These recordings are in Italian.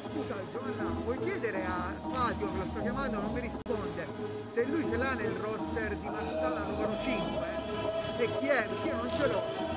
Scusa Giovanna, puoi chiedere a Fabio che lo sto chiamando, non mi risponde, se lui ce l'ha nel roster di Marsala numero 5 e chi è, perché io non ce l'ho.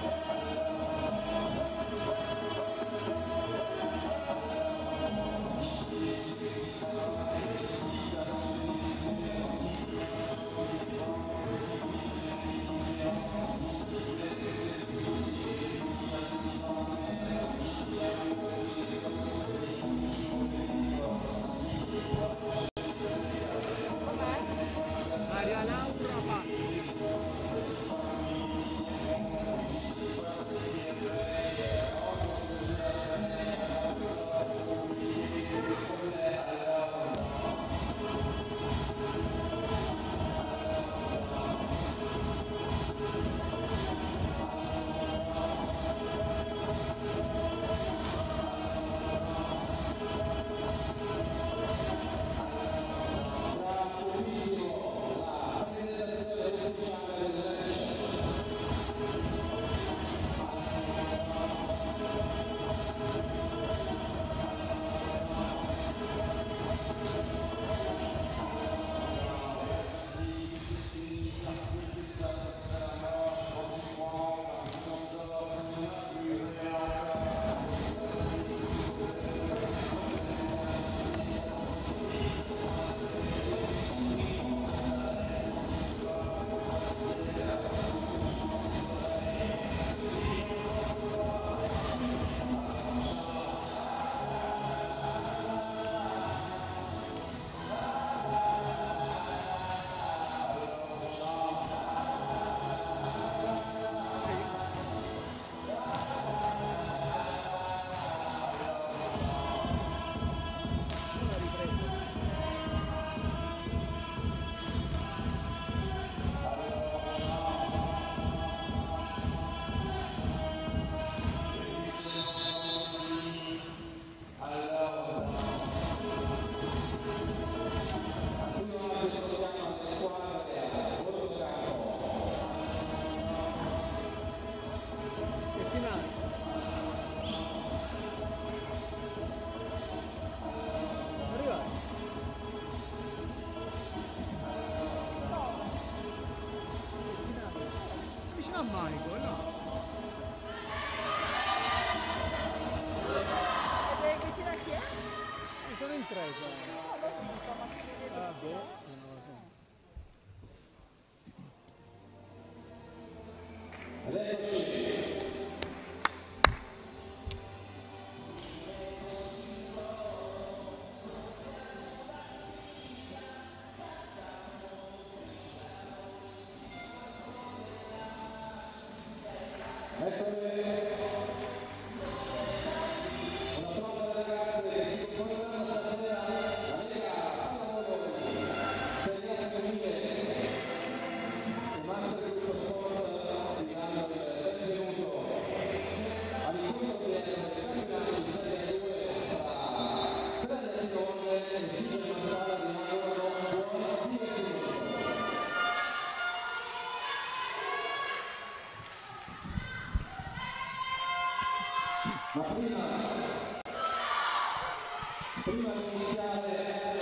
Prima di iniziare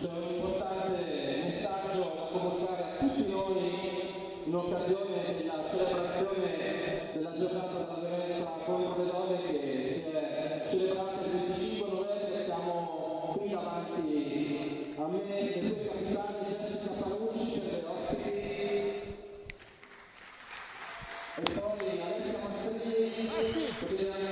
c'è un importante messaggio da comunicare a tutti noi in occasione della celebrazione della giornata della violenza contro le donne che si è celebrata il 25 novembre. Siamo qui davanti a me e due capitani, Jessica Panucci per le ospiti e poi Alessia Mastrilli per il anche.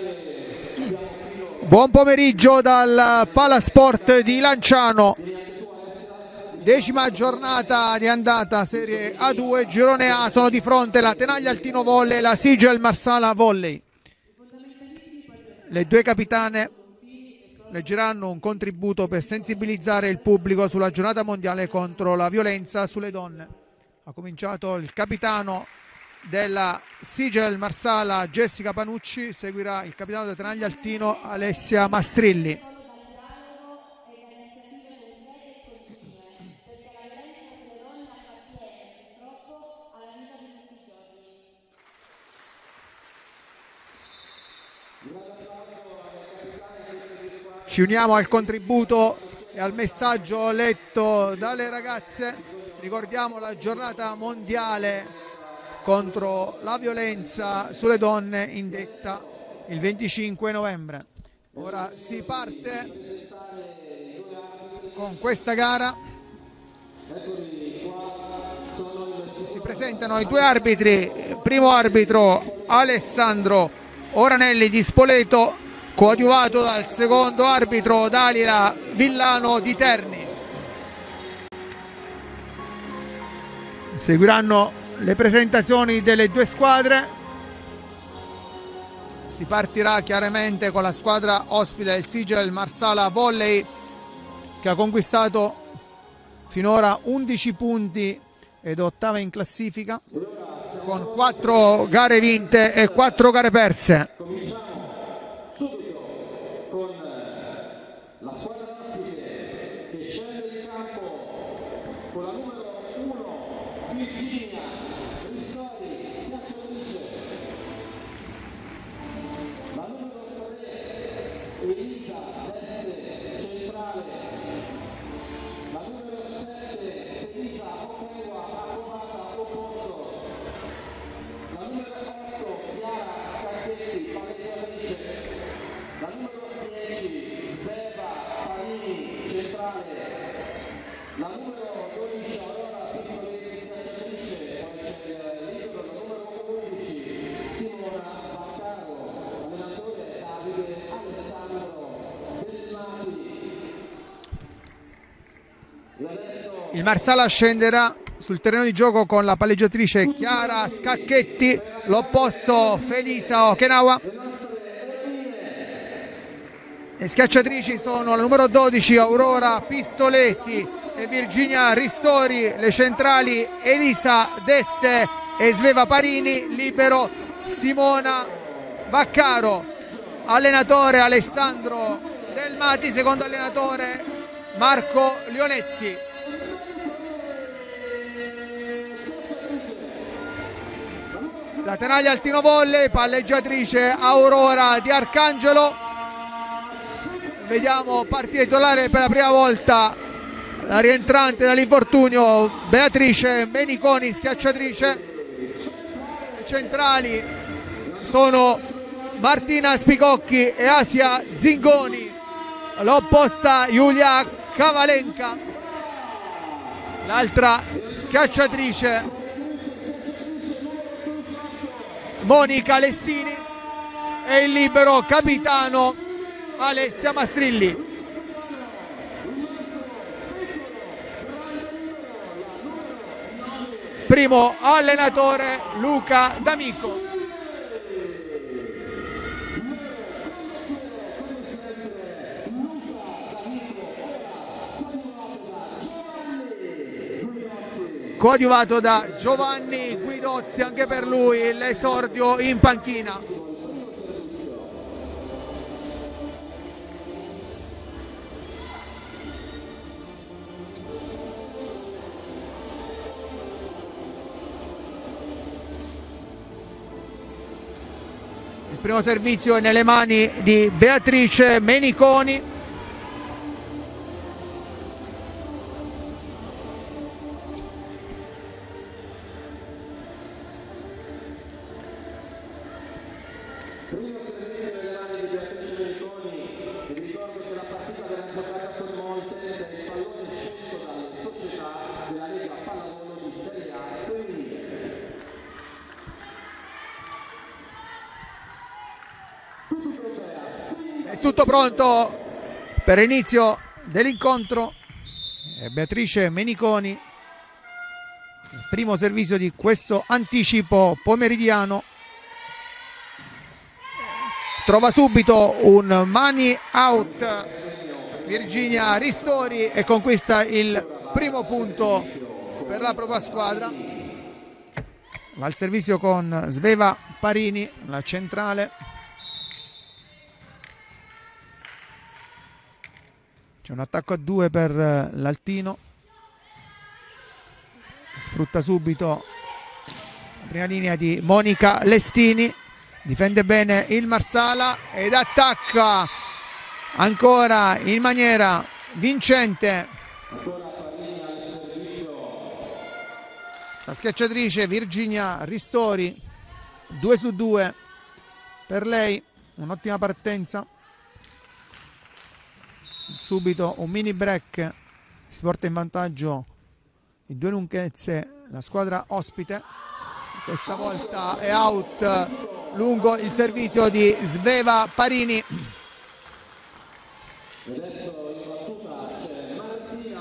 Buon pomeriggio dal Palasport di Lanciano, 10ª giornata di andata Serie A2, girone A, sono di fronte la Tenaglia Altino Volley e la Sigel Marsala Volley. Le due capitane leggeranno un contributo per sensibilizzare il pubblico sulla giornata mondiale contro la violenza sulle donne. Ha cominciato il capitano della Sigel Marsala Jessica Panucci, seguirà il capitano della Tenaglia Altino Alessia Mastrilli. Ci uniamo al contributo e al messaggio letto dalle ragazze. Ricordiamo la giornata mondiale contro la violenza sulle donne indetta il 25 novembre. Ora si parte con questa gara. Si presentano i due arbitri. Primo arbitro Alessandro Oranelli di Spoleto, coadiuvato dal secondo arbitro Dalila Villano di Terni. Seguiranno le presentazioni delle due squadre. Si partirà chiaramente con la squadra ospite del Sigel Marsala Volley, che ha conquistato finora 11 punti ed ottava in classifica, con 4 gare vinte e 4 gare perse. Il Marsala scenderà sul terreno di gioco con la palleggiatrice Chiara Scacchetti, l'opposto Felicia Okenwa. Le schiacciatrici sono la numero 12 Aurora Pistolesi e Virginia Ristori, le centrali Elisa D'Este e Sveva Parini, libero Simona Vaccaro, allenatore Alessandro Del Mati, secondo allenatore Marco Lionetti. La Tenaglia Altino Volley, palleggiatrice Aurora di Arcangelo. Vediamo partita titolare per la prima volta la rientrante dall'infortunio Beatrice Meniconi, schiacciatrice. Le centrali sono Martina Spicocchi e Asia Zingoni, l'opposta Giulia Cavalenca, l'altra schiacciatrice Monica Lestini e il libero capitano Alessia Mastrilli. Primo allenatore Luca D'Amico. Coadiuvato da Giovanni Guidozzi, anche per lui l'esordio in panchina. Il primo servizio è nelle mani di Beatrice Meniconi. Pronto per inizio dell'incontro. Beatrice Meniconi, il primo servizio di questo anticipo pomeridiano, trova subito un money out Virginia Ristori e conquista il primo punto per la propria squadra. Va al servizio con Sveva Parini, la centrale. C'è un attacco a 2 per l'Altino, sfrutta subito la prima linea di Monica Lestini, difende bene il Marsala ed attacca ancora in maniera vincente la schiacciatrice Virginia Ristori. 2 su 2 per lei, un'ottima partenza. Subito un mini break, si porta in vantaggio in 2 lunghezze la squadra ospite. Questa volta è out lungo il servizio di Sveva Parini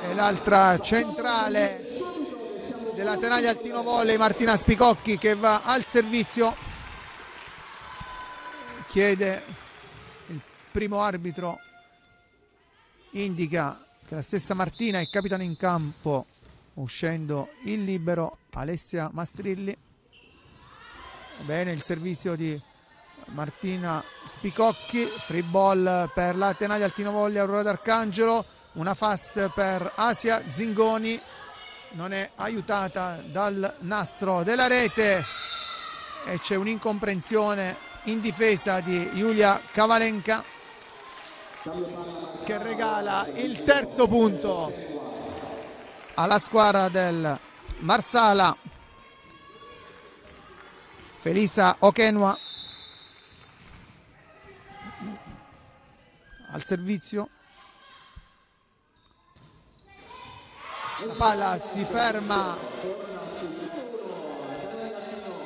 e l'altra centrale della Tenaglia Altino Volley, Martina Spicocchi, che va al servizio, chiede il primo arbitro, indica che la stessa Martina è capitano in campo, uscendo il libero Alessia Mastrilli. Bene il servizio di Martina Spicocchi, free ball per la Tenaglia Altino Volley Aurora d'Arcangelo, una fast per Asia Zingoni, non è aiutata dal nastro della rete e c'è un'incomprensione in difesa di Giulia Cavalenca, che regala il terzo punto alla squadra del Marsala. Felicia Okenwa al servizio, la palla si ferma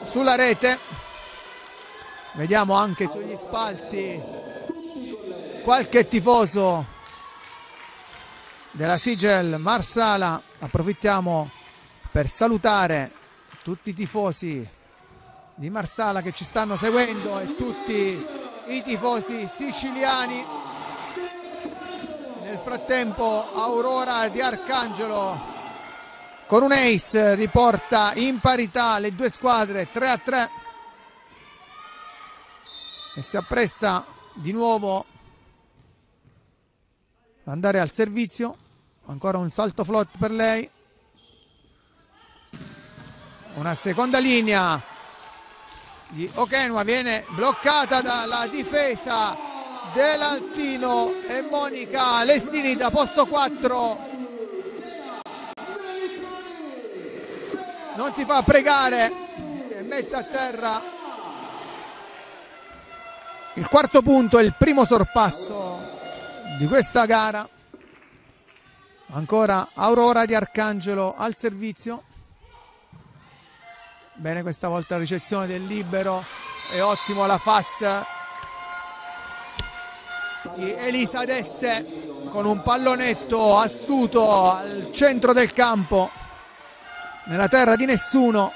sulla rete, vediamo anche sugli spalti qualche tifoso della Sigel Marsala. Approfittiamo per salutare tutti i tifosi di Marsala che ci stanno seguendo e tutti i tifosi siciliani. Nel frattempo Aurora di Arcangelo con un ace riporta in parità le due squadre 3-3 e si appresta di nuovo ad andare al servizio. Ancora un salto float per lei, una seconda linea di Okenwa viene bloccata dalla difesa dell'Altino e Monica Lestini da posto 4 non si fa pregare e mette a terra il quarto punto e il primo sorpasso di questa gara. Ancora Aurora di Arcangelo al servizio. Bene questa volta la ricezione del libero e ottimo la fast di Elisa D'Este con un pallonetto astuto al centro del campo, nella terra di nessuno.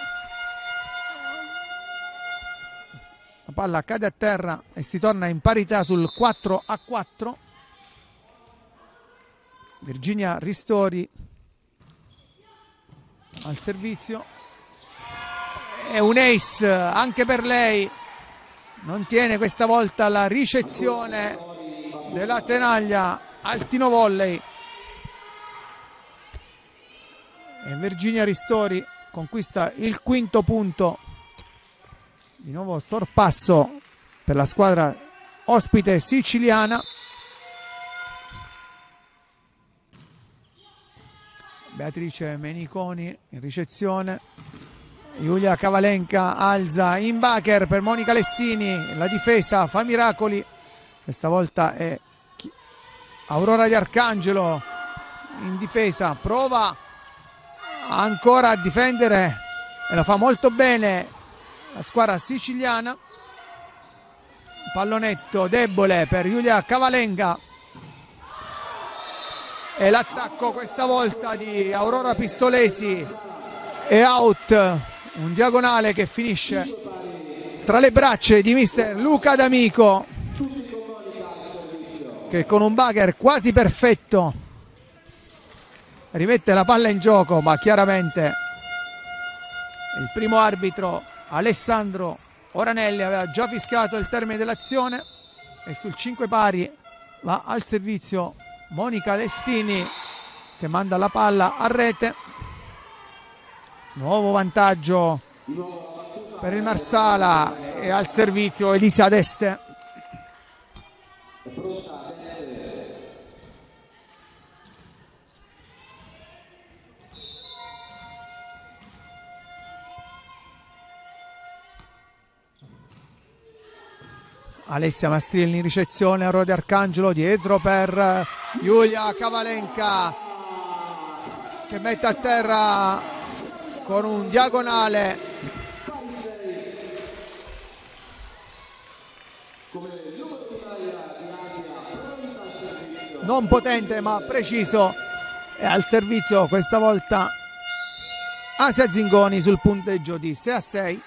La palla cade a terra e si torna in parità sul 4-4. Virginia Ristori al servizio. È un ace anche per lei, non tiene questa volta la ricezione della Tenaglia Altino Volley e Virginia Ristori conquista il quinto punto. Di nuovo sorpasso per la squadra ospite siciliana. Beatrice Meniconi in ricezione, Giulia Cavalenca alza in backer per Monica Lestini, la difesa fa miracoli. Questa volta è Aurora di Arcangelo in difesa, prova ancora a difendere e la fa molto bene la squadra siciliana. Pallonetto debole per Giulia Cavalenca e l'attacco questa volta di Aurora Pistolesi è out. Un diagonale che finisce tra le braccia di mister Luca D'Amico, che con un bagger quasi perfetto rimette la palla in gioco, ma chiaramente il primo arbitro Alessandro Oranelli aveva già fischiato il termine dell'azione e sul 5 pari va al servizio Monica Lestini, che manda la palla a rete. Nuovo vantaggio per il Marsala e al servizio Elisa D'Este. Alessia Mastrilli in ricezione, Aurora di Arcangelo dietro per Giulia Cavalenca che mette a terra con un diagonale. Non potente ma preciso, e al servizio questa volta Asia Zingoni sul punteggio di 6-6.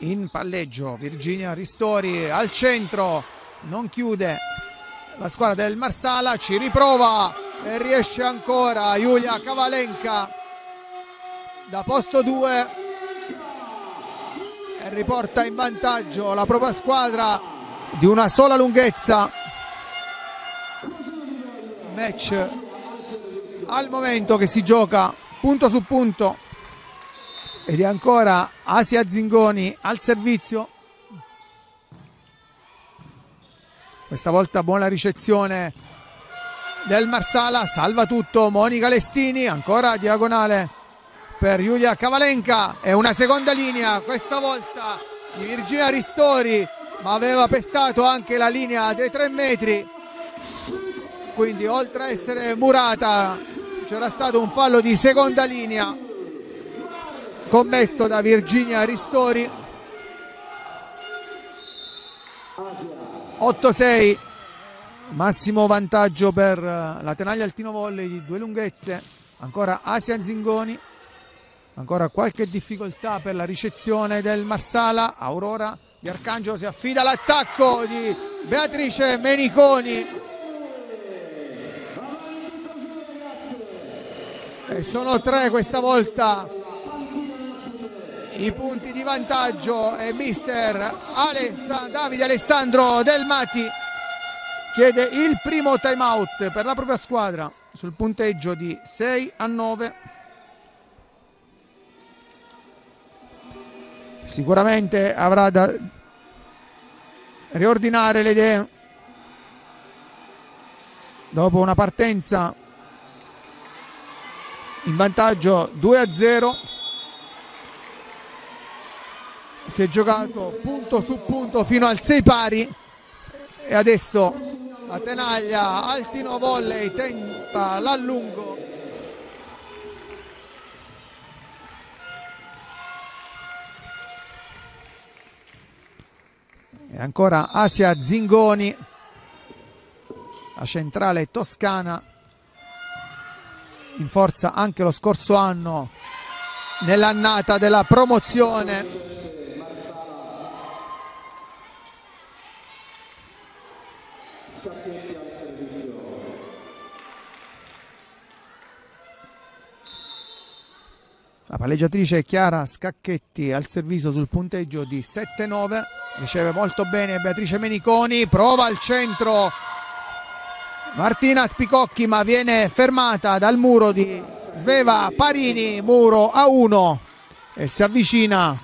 In palleggio Virginia Ristori al centro, non chiude la squadra del Marsala, ci riprova e riesce ancora Giulia Cavalenca da posto 2 e riporta in vantaggio la propria squadra di una sola lunghezza. Match al momento che si gioca punto su punto ed è ancora Asia Zingoni al servizio. Questa volta buona ricezione del Marsala, salva tutto Monica Lestini, ancora diagonale per Giulia Cavalenca e una seconda linea questa volta di Virginia Ristori, ma aveva pestato anche la linea dei 3 metri, quindi oltre a essere murata c'era stato un fallo di seconda linea commesso da Virginia Ristori. 8-6, massimo vantaggio per la Tenaglia Altino Volley di 2 lunghezze. Ancora Asia Zingoni, ancora qualche difficoltà per la ricezione del Marsala. Aurora di Arcangelo si affida all'attacco di Beatrice Meniconi e sono 3 questa volta i punti di vantaggio, e mister Davide Alessandro Del Mati chiede il primo time out per la propria squadra sul punteggio di 6-9. Sicuramente avrà da riordinare le idee dopo una partenza in vantaggio 2-0. Si è giocato punto su punto fino al 6 pari e adesso la Tenaglia Altino Volley tenta l'allungo. E ancora Asia Zingoni, la centrale toscana, in forza anche lo scorso anno nell'annata della promozione. La palleggiatrice Chiara Scacchetti al servizio sul punteggio di 7-9, riceve molto bene Beatrice Meniconi, prova al centro Martina Spicocchi ma viene fermata dal muro di Sveva Parini, muro a 1, e si avvicina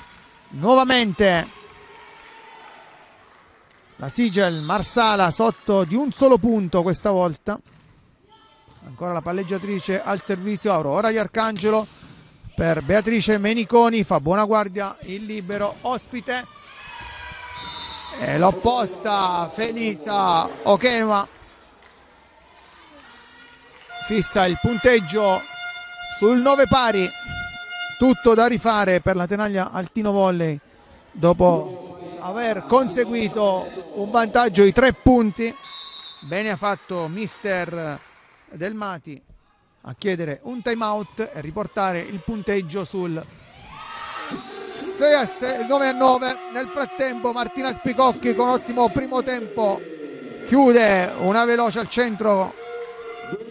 nuovamente la Sigel Marsala sotto di un solo punto questa volta. Ancora la palleggiatrice al servizio Aurora di Arcangelo per Beatrice Meniconi, fa buona guardia il libero ospite e l'opposta Felicia Okenwa fissa il punteggio sul 9 pari. Tutto da rifare per la Tenaglia Altino Volley dopo aver conseguito un vantaggio di 3 punti. Bene ha fatto mister Del Mati a chiedere un time out e riportare il punteggio sul 9-9. Nel frattempo Martina Spicocchi con ottimo primo tempo chiude una veloce al centro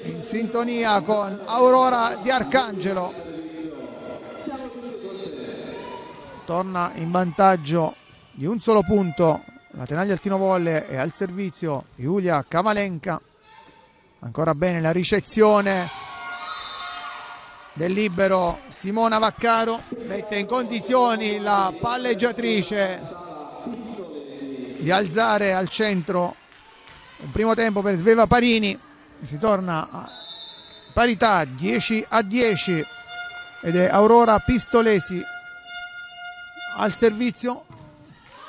in sintonia con Aurora di Arcangelo, torna in vantaggio di un solo punto la Tenaglia Altino Volley e al servizio Giulia Cavalenca. Ancora bene la ricezione del libero Simona Vaccaro, mette in condizioni la palleggiatrice di alzare al centro un primo tempo per Sveva Parini. Si torna a parità 10-10 ed è Aurora Pistolesi al servizio.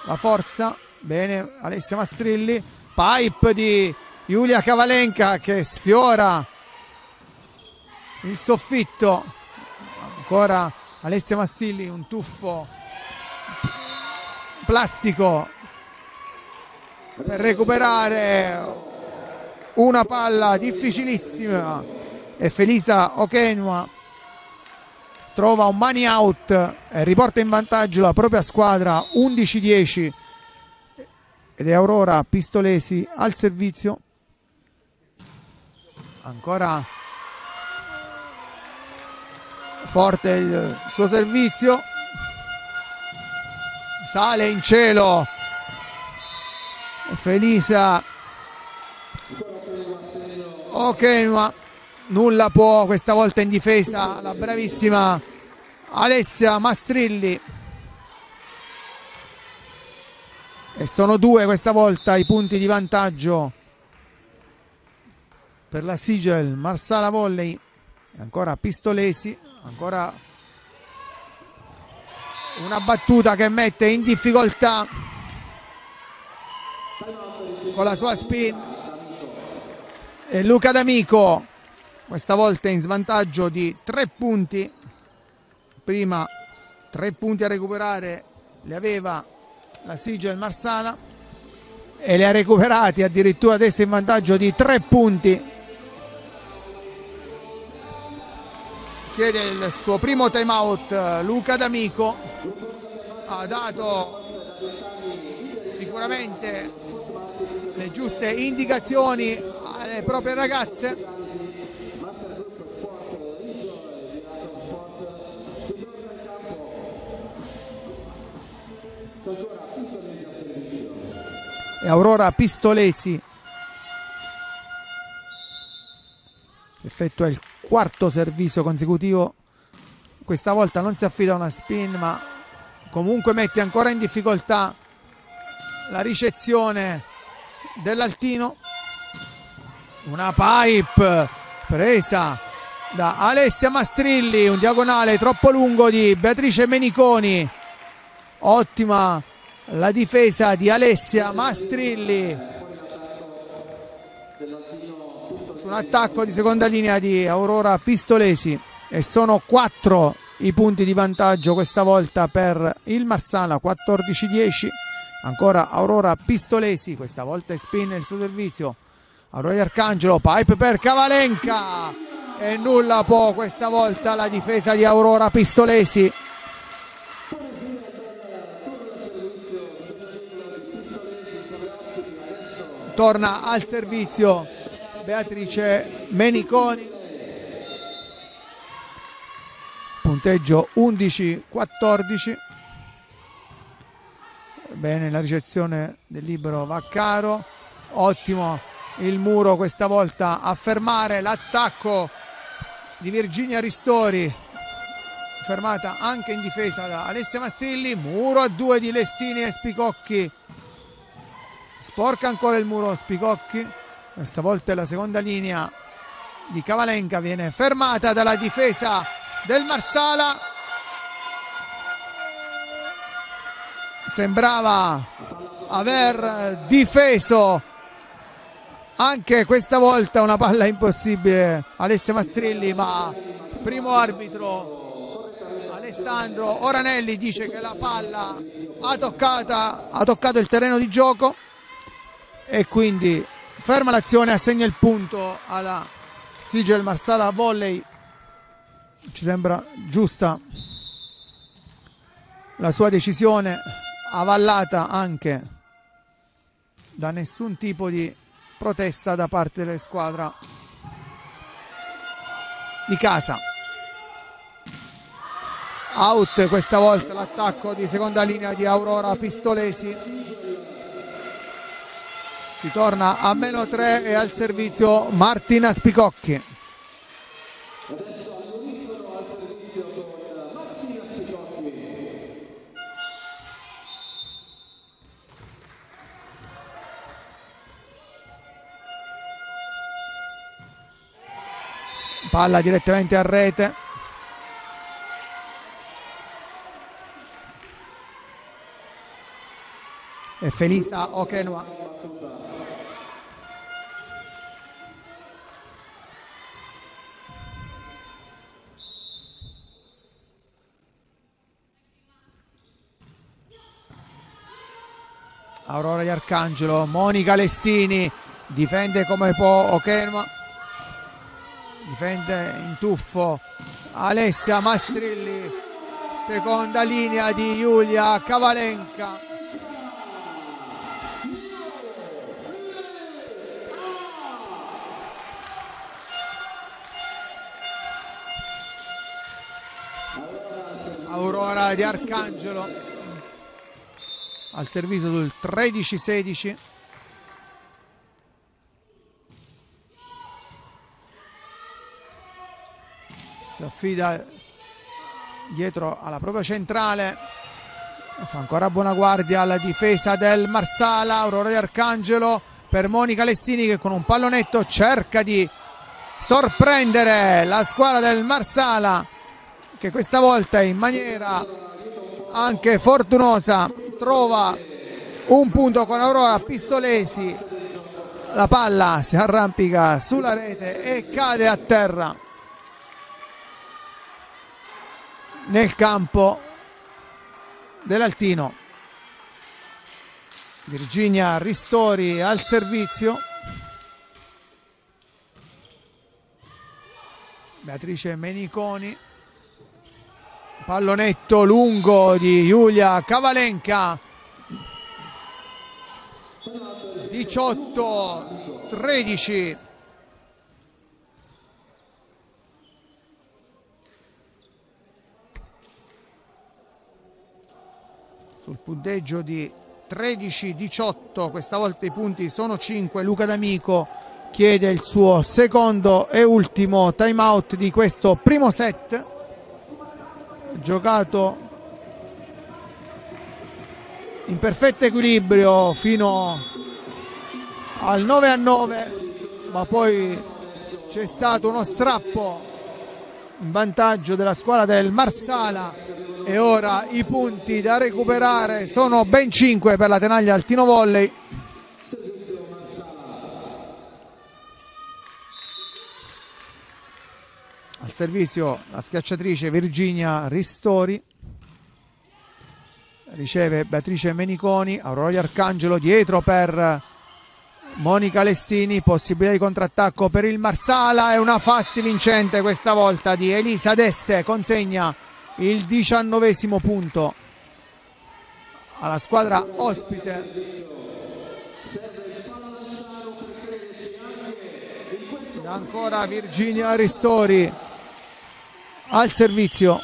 la forza, bene Alessia Mastrilli, pipe di Giulia Cavalenca che sfiora il soffitto, ancora Alessia Mastrilli, un tuffo plastico per recuperare una palla difficilissima e Felicia Okenwa trova un money out e riporta in vantaggio la propria squadra 11-10 ed è Aurora Pistolesi al servizio, ancora forte il suo servizio, sale in cielo Felicia Okenwa, nulla può questa volta in difesa la bravissima Alessia Mastrilli e sono due questa volta i punti di vantaggio per la Sigel Marsala Volley. Ancora Pistolesi, ancora una battuta che mette in difficoltà con la sua spin e Luca D'Amico, questa volta in svantaggio di 3 punti. Prima 3 punti a recuperare li aveva la Sigel Marsala e li ha recuperati, addirittura adesso in vantaggio di 3 punti. Chiede il suo primo time out Luca D'Amico, ha dato sicuramente le giuste indicazioni alle proprie ragazze. E Aurora Pistolesi effettua il 4° servizio consecutivo, questa volta non si affida a una spin ma comunque mette ancora in difficoltà la ricezione dell'Altino. Una pipe presa da Alessia Mastrilli, un diagonale troppo lungo di Beatrice Meniconi, ottima la difesa di Alessia Mastrilli su un attacco di seconda linea di Aurora Pistolesi e sono 4 i punti di vantaggio questa volta per il Marsala, 14-10. Ancora Aurora Pistolesi, questa volta spin il suo servizio Aurora di Arcangelo, pipe per Cavalenca e nulla può questa volta la difesa di Aurora Pistolesi. Torna al servizio Beatrice Meniconi, punteggio 11-14. Bene la ricezione del libero Vaccaro, ottimo il muro questa volta a fermare l'attacco di Virginia Ristori, fermata anche in difesa da Alessia Mastrilli, muro a 2 di Lestini e Spicocchi. Sporca ancora il muro Spicocchi, questa volta la seconda linea di Cavalenca viene fermata dalla difesa del Marsala. Sembrava aver difeso anche questa volta una palla impossibile Alessia Mastrilli, ma primo arbitro Alessandro Oranelli dice che la palla ha toccato il terreno di gioco e quindi ferma l'azione e assegna il punto alla Sigel Marsala Volley. Ci sembra giusta la sua decisione, avallata anche da nessun tipo di protesta da parte della squadra di casa. Out questa volta l'attacco di seconda linea di Aurora Pistolesi. Si torna a -3 e al servizio Martina Spicocchi. Palla direttamente a rete. e Felicia Okenwa. Aurora di Arcangelo, Monica Lestini difende come può Okenwa, difende in tuffo Alessia Mastrilli, seconda linea di Giulia Cavalenca. Aurora di Arcangelo al servizio del 13-16. Si affida dietro alla propria centrale, fa ancora buona guardia alla difesa del Marsala. Aurora di Arcangelo per Monica Lestini, che con un pallonetto cerca di sorprendere la squadra del Marsala, che questa volta in maniera anche fortunosa trova un punto con Aurora Pistolesi. La palla si arrampica sulla rete e cade a terra nel campo dell'Altino. Virginia Ristori al servizio. Beatrice Meniconi, pallonetto lungo di Giulia Cavalenca. 18-13. Sul punteggio di 13-18, questa volta i punti sono 5. Luca D'Amico chiede il suo secondo e ultimo timeout di questo primo set, giocato in perfetto equilibrio fino al 9-9, ma poi c'è stato uno strappo in vantaggio della squadra del Marsala e ora i punti da recuperare sono ben 5 per la Tenaglia Altino Volley. Al servizio la schiacciatrice Virginia Ristori, riceve Beatrice Meniconi. Aurora di Arcangelo dietro per Monica Lestini, possibilità di contrattacco per il Marsala e una fasti vincente questa volta di Elisa D'Este, consegna il 19° punto alla squadra ospite. Ancora Virginia Ristori al servizio.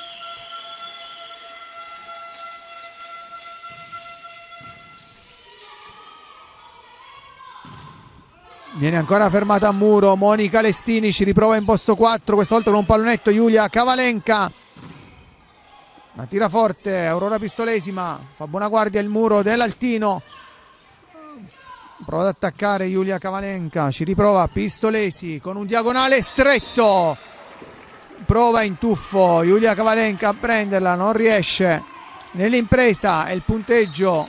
Viene ancora fermata a muro Monica Lestini, ci riprova in posto 4, questa volta con un pallonetto Giulia Cavalenca, ma tira forte Aurora Pistolesima, fa buona guardia il muro dell'Altino, prova ad attaccare Giulia Cavalenca, ci riprova Pistolesi con un diagonale stretto, prova in tuffo Giulia Cavalenca a prenderla, non riesce nell'impresa e il punteggio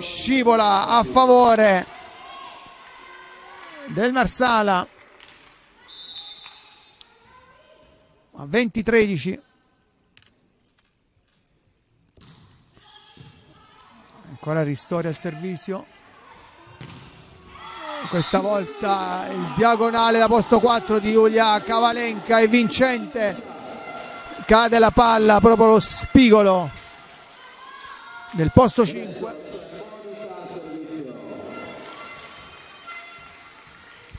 scivola a favore del Marsala a 20-13. Ancora Ristori al servizio, questa volta il diagonale da posto 4 di Giulia Cavalenca è vincente, cade la palla proprio lo spigolo del posto 5.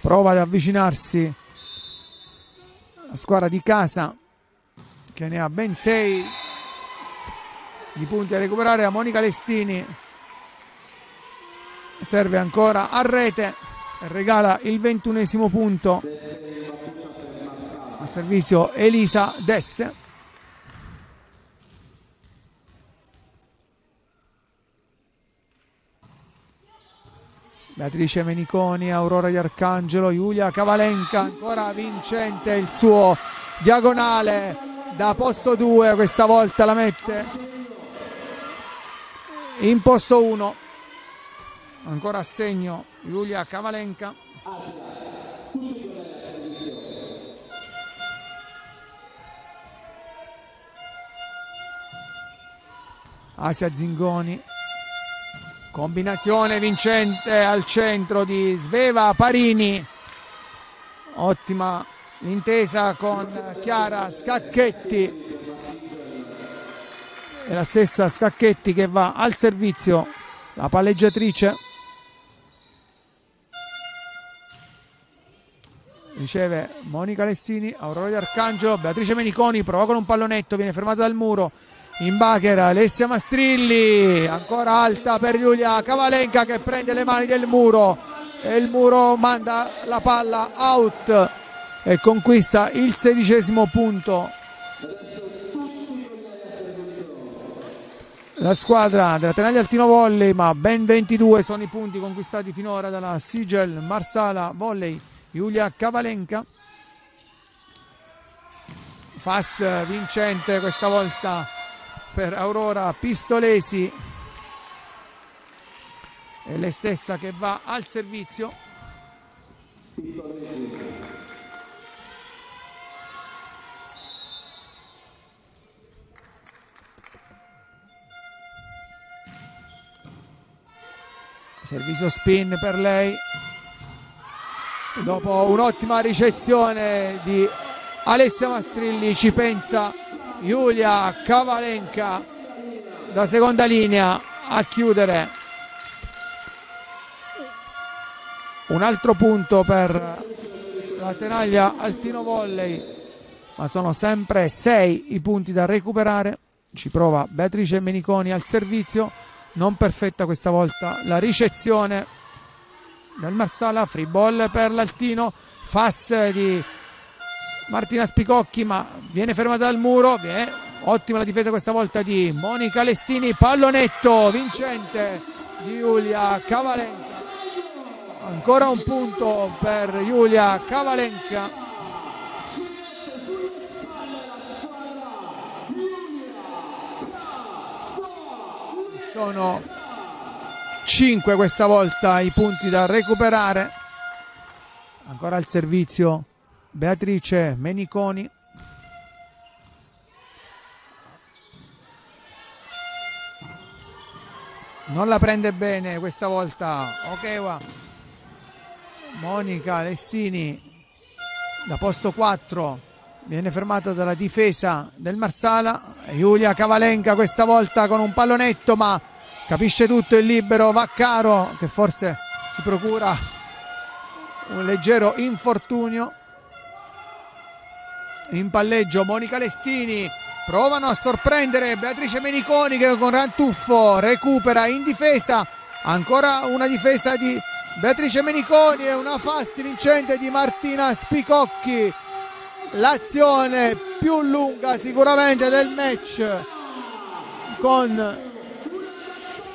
Prova ad avvicinarsi la squadra di casa, che ne ha ben 6 di punti a recuperare. A Monica Lestini serve ancora a rete e regala il 21° punto al servizio Elisa D'Este. Beatrice Meniconi, Aurora di Arcangelo, Giulia Cavalenca, ancora vincente il suo diagonale da posto 2, questa volta la mette in posto 1, ancora a segno Giulia Cavalenca. Asia Zingoni, combinazione vincente al centro di Sveva Parini, ottima l'intesa con Chiara Scacchetti, è la stessa Scacchetti che va al servizio, la palleggiatrice riceve Monica Lestini, Aurora di Arcangelo, Beatrice Meniconi prova con un pallonetto, viene fermata dal muro. In bacher Alessia Mastrilli, ancora alta per Giulia Cavalenca che prende le mani del muro e il muro manda la palla out e conquista il 16° punto. La squadra della Tenaglia Altino Volley, ma ben 22 sono i punti conquistati finora dalla Sigel Marsala Volley. Giulia Cavalenca, fast vincente questa volta per Aurora Pistolesi, è lei stessa che va al servizio. Servizio spin per lei dopo un'ottima ricezione di Alessia Mastrilli, ci pensa Giulia Cavalenca da seconda linea a chiudere. Un altro punto per la Tenaglia Altino Volley, ma sono sempre 6 i punti da recuperare. Ci prova Beatrice Meniconi al servizio, non perfetta questa volta la ricezione del Marsala. Free ball per l'Altino, fast di Martina Spicocchi, ma viene fermata dal muro. Ottima la difesa questa volta di Monica Lestini, pallonetto vincente di Giulia Cavalenca, ancora un punto per Giulia Cavalenca. Sono 5 questa volta i punti da recuperare. Ancora al servizio Beatrice Meniconi, non la prende bene questa volta Okenwa. Monica Lestini da posto 4 viene fermata dalla difesa del Marsala. Giulia Cavalenca questa volta con un pallonetto, ma capisce tutto il libero Vaccaro, che forse si procura un leggero infortunio. In palleggio Monica Lestini, provano a sorprendere Beatrice Meniconi che con rantuffo recupera in difesa, ancora una difesa di Beatrice Meniconi e una fast vincente di Martina Spicocchi. L'azione più lunga sicuramente del match, con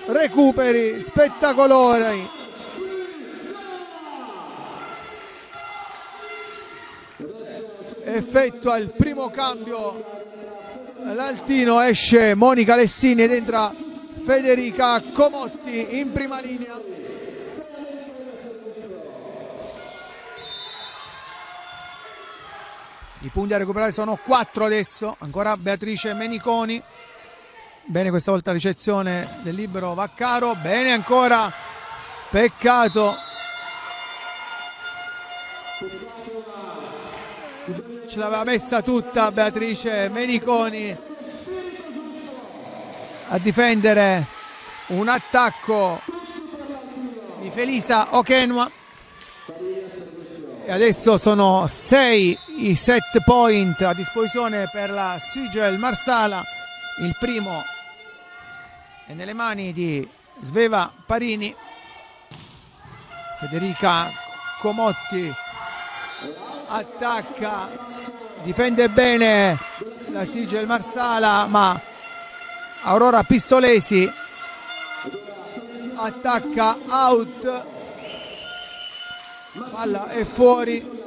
recuperi spettacolari. Effettua il primo cambio l'Altino, esce Monica Lestini ed entra Federica Comotti in prima linea. I punti a recuperare sono 4 adesso, ancora Beatrice Meniconi, bene questa volta ricezione del libero Vaccaro, bene ancora, peccato, ce l'aveva messa tutta Beatrice Meniconi a difendere un attacco di Felicia Okenwa. E adesso sono 6 i set point a disposizione per la Sigel Marsala. Il primo è nelle mani di Sveva Parini. Federica Comotti attacca, difende bene la Sigel Marsala, ma Aurora Pistolesi attacca out, palla è fuori.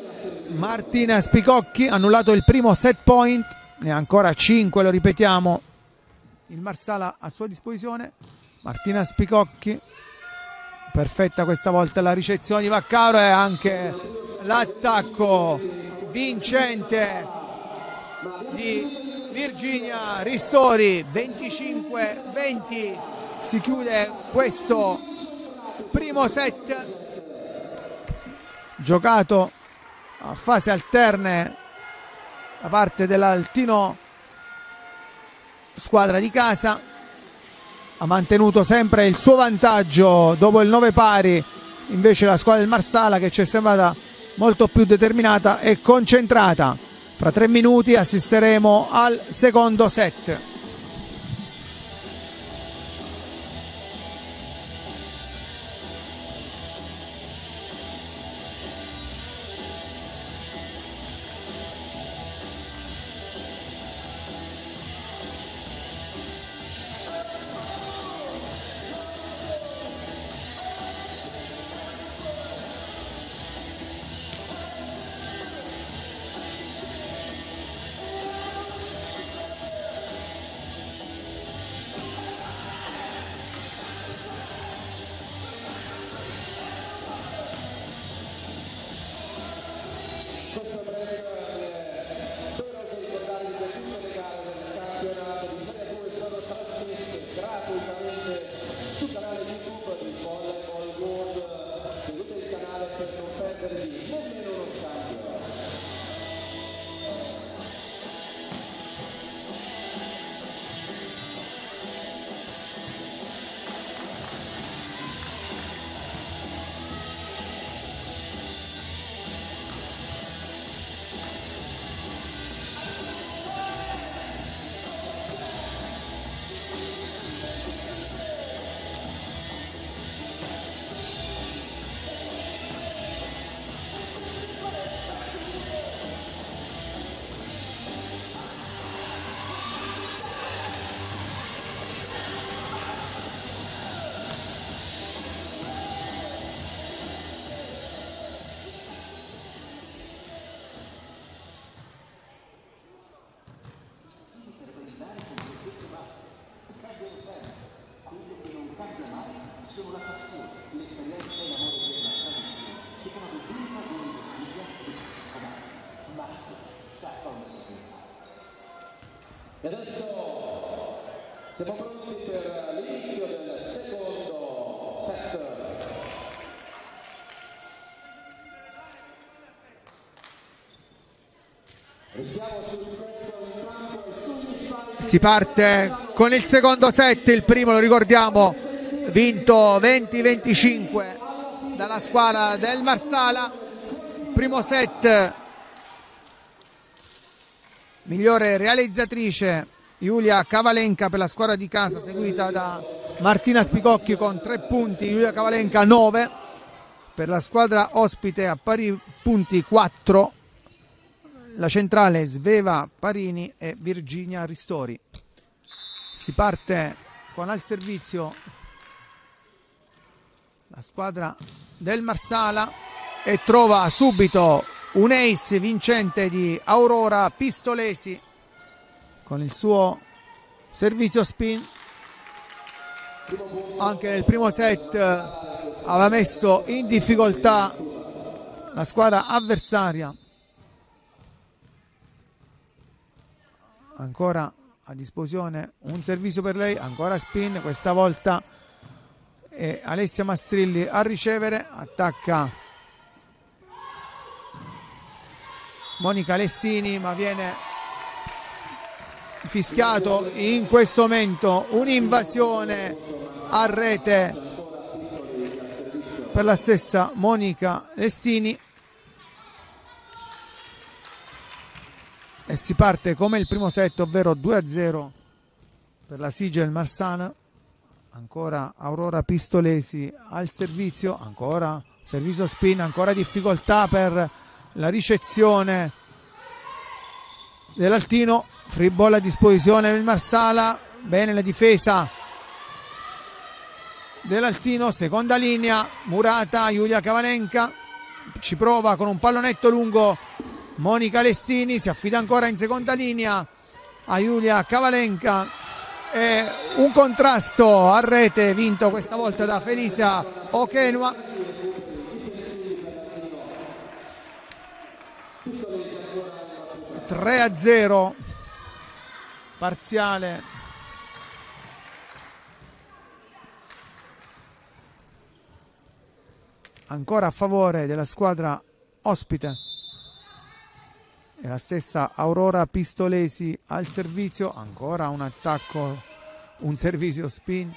Martina Spicocchi ha annullato il primo set point, ne ha ancora 5, lo ripetiamo, il Marsala a sua disposizione. Martina Spicocchi, perfetta questa volta la ricezione di Vaccaro e anche l'attacco vincente di Virginia Ristori. 25-20 si chiude questo primo set giocato a fase alterne da parte dell'Altino, squadra di casa. Ha mantenuto sempre il suo vantaggio dopo il 9 pari, invece la squadra del Marsala, che ci è sembrata molto più determinata e concentrata. Fra 3 minuti assisteremo al secondo set. E adesso siamo pronti per l'inizio del secondo set. Si parte con il secondo set, il primo lo ricordiamo vinto 20-25 dalla squadra del Marsala. Primo set, migliore realizzatrice Giulia Cavalenca per la squadra di casa, seguita da Martina Spicocchi con 3 punti, Giulia Cavalenca 9, per la squadra ospite a pari punti 4 la centrale Sveva Parini e Virginia Ristori. Si parte con al servizio la squadra del Marsala e trova subito un ace vincente di Aurora Pistolesi con il suo servizio spin. Anche nel primo set aveva messo in difficoltà la squadra avversaria. Ancora a disposizione un servizio per lei, ancora spin, questa volta è Alessia Mastrilli a ricevere, attacca Monica Lestini, ma viene fischiato in questo momento un'invasione a rete per la stessa Monica Lestini. E si parte come il primo set, ovvero 2-0 per la Sigel Marsala. Ancora Aurora Pistolesi al servizio, ancora servizio spin, ancora difficoltà per la ricezione dell'Altino. Free ball a disposizione del Marsala, bene la difesa dell'Altino, seconda linea murata. Giulia Cavalenca ci prova con un pallonetto lungo, Monica Lestini si affida ancora in seconda linea a Giulia Cavalenca Un contrasto a rete vinto questa volta da Felicia Okenwa. (3-0 parziale. Ancora a favore della squadra ospite. E la stessa Aurora Pistolesi al servizio. Ancora un attacco, un servizio spin.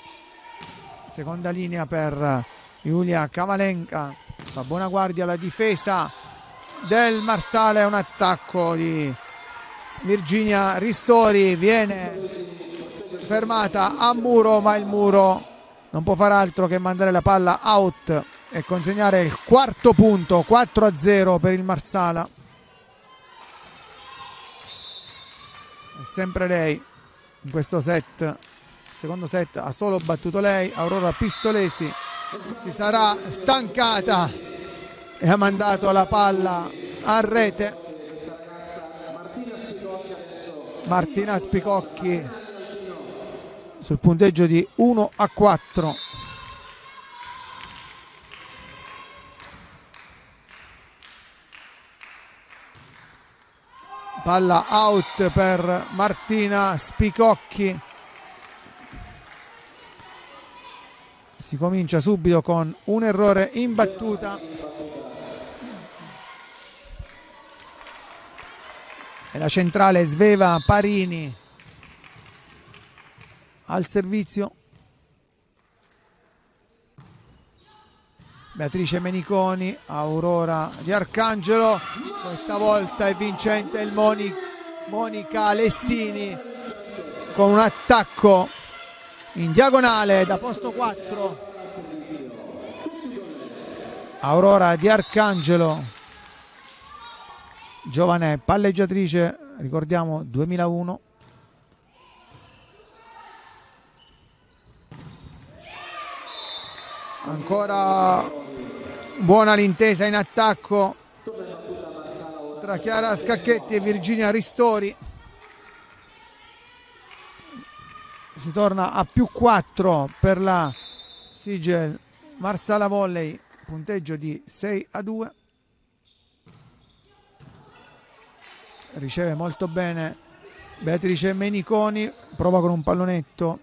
Seconda linea per Giulia Cavalenca. Fa buona guardia la difesa del Marsala. È un attacco di Virginia Ristori. Viene fermata a muro, ma il muro non può far altro che mandare la palla out e consegnare il quarto punto. 4-0 per il Marsala. È sempre lei in questo set, secondo set ha solo battuto lei. Aurora Pistolesi si sarà stancata e ha mandato la palla a rete. Martina Spicocchi sul punteggio di 1-4. Palla out per Martina Spicocchi. Si comincia subito con un errore in battuta. E la centrale Sveva Parini al servizio. Beatrice Meniconi, Aurora di Arcangelo. Questa volta è vincente il Monica Lestini con un attacco in diagonale da posto 4. Aurora di Arcangelo, giovane palleggiatrice, ricordiamo 2001. Ancora buona l'intesa in attacco tra Chiara Scacchetti e Virginia Ristori. Si torna a +4 per la Sigel Marsala Volley, punteggio di 6-2. Riceve molto bene Beatrice Meniconi, prova con un pallonetto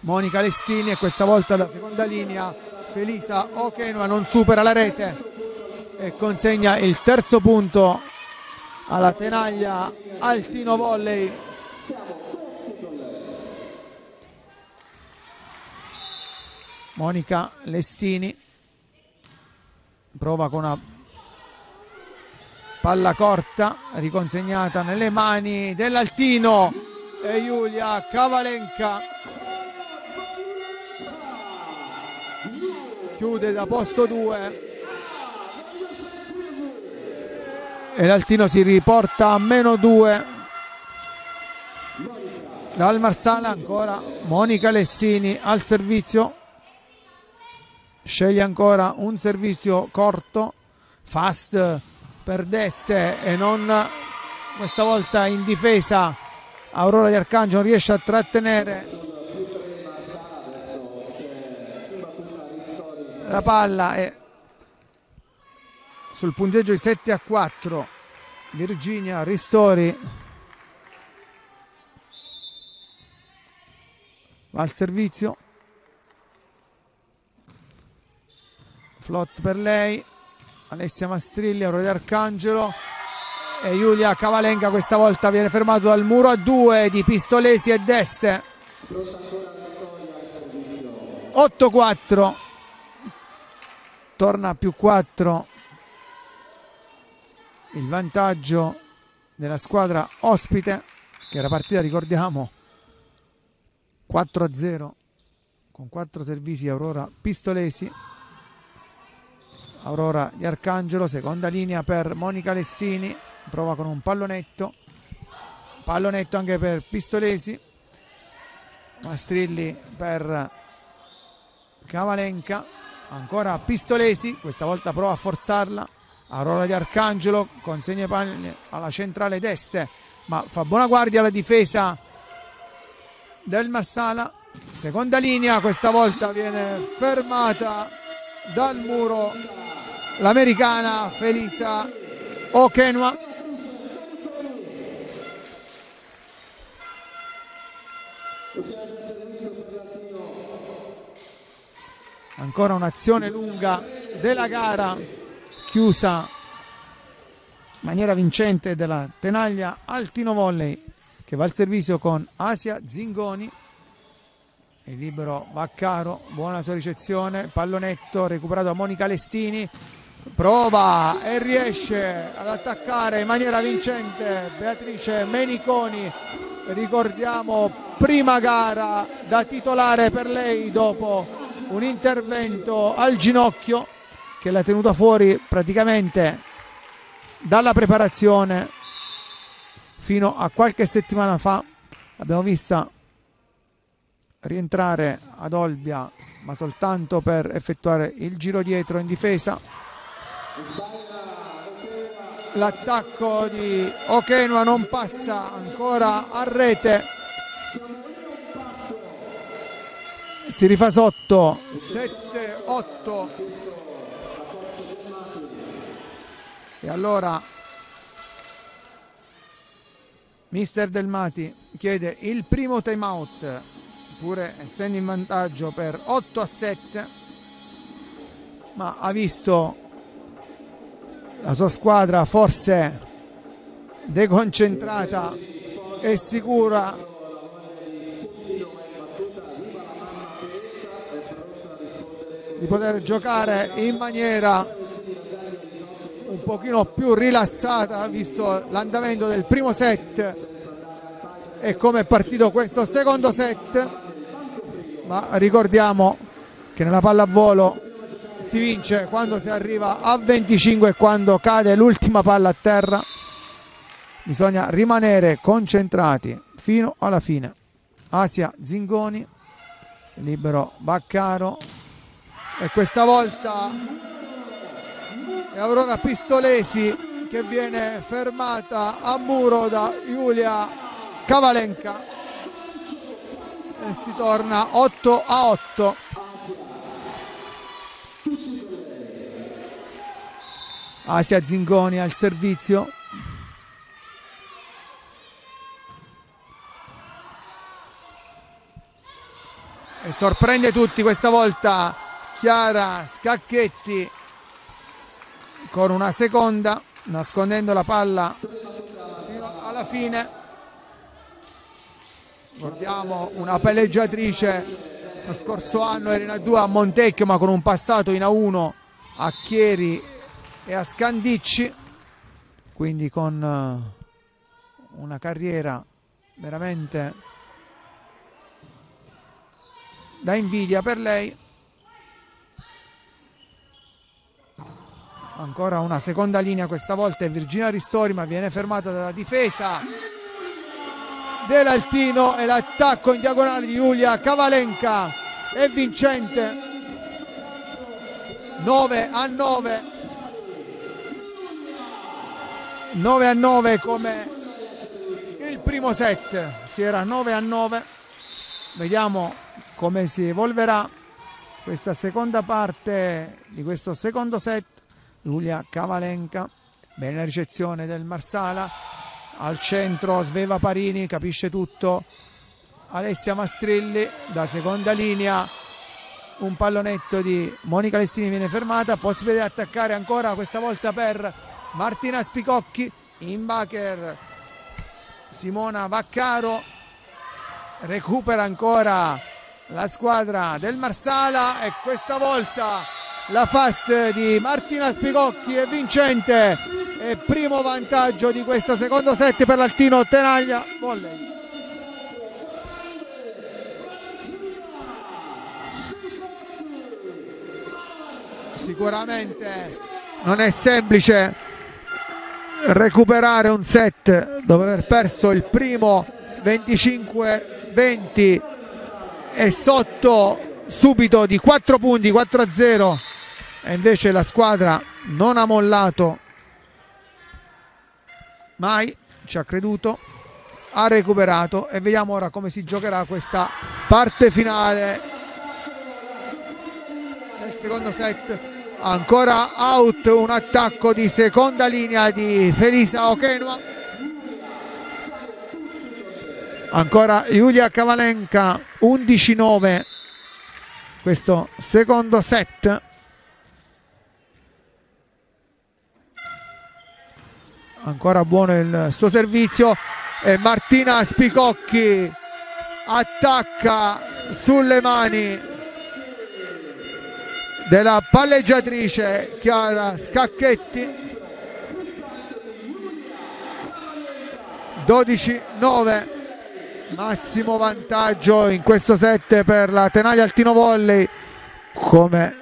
Monica Lestini e questa volta da seconda linea Felicia Okenwa non supera la rete e consegna il terzo punto alla Tenaglia Altino Volley. Monica Lestini prova con una palla corta riconsegnata nelle mani dell'Altino e Giulia Cavalenca chiude da posto 2 e l'Altino si riporta a -2 dal Marsala. Ancora Monica Lestini al servizio, sceglie ancora un servizio corto, fast per D'Este e non questa volta in difesa. Aurora di Arcangelo riesce a trattenere la palla è sul punteggio di 7-4. Virginia Ristori va al servizio, flot per lei Alessia Mastrilli, Aurora d'Arcangelo e Giulia Cavalenca. Questa volta viene fermato dal muro a 2 di Pistolesi e D'Este. 8-4, torna a +4 il vantaggio della squadra ospite, che era partita, ricordiamo, 4-0 con 4 servizi Aurora Pistolesi. Aurora di Arcangelo, seconda linea per Monica Lestini, prova con un pallonetto anche per Pistolesi, Mastrilli per Cavalenca. Ancora Pistolesi, questa volta prova a forzarla. Aurora di Arcangelo consegna alla centrale D'Este, ma fa buona guardia la difesa Del Marsala, seconda linea, questa volta viene fermata dal muro l'americana Felicia Okenwa. Ancora un'azione lunga della gara, chiusa in maniera vincente della Tenaglia Altino Volley, che va al servizio con Asia Zingoni. È libero Vaccaro, buona sua ricezione, pallonetto recuperato da Monica Lestini, prova e riesce ad attaccare in maniera vincente Beatrice Meniconi. Ricordiamo, prima gara da titolare per lei dopo un intervento al ginocchio che l'ha tenuta fuori praticamente dalla preparazione fino a qualche settimana fa. L'abbiamo vista rientrare ad Olbia, ma soltanto per effettuare il giro dietro in difesa. L'attacco di Okenwa non passa, ancora a rete, si rifà sotto. 7-8. E allora mister Del Mati chiede il primo time out, pure essendo in vantaggio per 8-7, ma ha visto la sua squadra forse deconcentrata e sicura di poter giocare in maniera un pochino più rilassata, visto l'andamento del primo set e come è partito questo secondo set. Ma ricordiamo che nella pallavolo si vince quando si arriva a 25 e quando cade l'ultima palla a terra. Bisogna rimanere concentrati fino alla fine. Asia Zingoni, libero Vaccaro, e questa volta è Aurora Pistolesi che viene fermata a muro da Giulia Cavalenca. E si torna 8-8. Asia Zingoni al servizio. E sorprende tutti questa volta Chiara Scacchetti con una seconda, nascondendo la palla fino alla fine. Ricordiamo una palleggiatrice lo scorso anno, era in A2 a Montecchio, ma con un passato in A1 a Chieri e a Scandicci, quindi con una carriera veramente da invidia per lei. Ancora una seconda linea, questa volta è Virginia Ristori, ma viene fermata dalla difesa dell'Altino, e l'attacco in diagonale di Giulia Cavalenca è vincente, 9-9. 9-9 come il primo set, si era 9-9. Vediamo come si evolverà questa seconda parte di questo secondo set. Giulia Cavalenca, bene la ricezione del Marsala, al centro Sveva Parini, capisce tutto Alessia Mastrilli da seconda linea, un pallonetto di Monica Lestini viene fermata, possibilità di attaccare ancora questa volta per Martina Spicocchi, in backer Simona Vaccaro, recupera ancora la squadra del Marsala e questa volta la fast di Martina Spicocchi è vincente, e primo vantaggio di questo secondo set per l'Altino Tenaglia Volley. Sicuramente non è semplice recuperare un set dopo aver perso il primo 25-20 e sotto subito di 4 punti, 4-0, e invece la squadra non ha mollato mai, ci ha creduto, ha recuperato e vediamo ora come si giocherà questa parte finale del secondo set. Ancora out un attacco di seconda linea di Felicia Okenwa, ancora Giulia Cavalenca. 11-9 questo secondo set. Ancora buono il suo servizio e Martina Spicocchi attacca sulle mani della palleggiatrice Chiara Scacchetti. 12-9 massimo vantaggio in questo set per la Tenaglia Altino Volley, come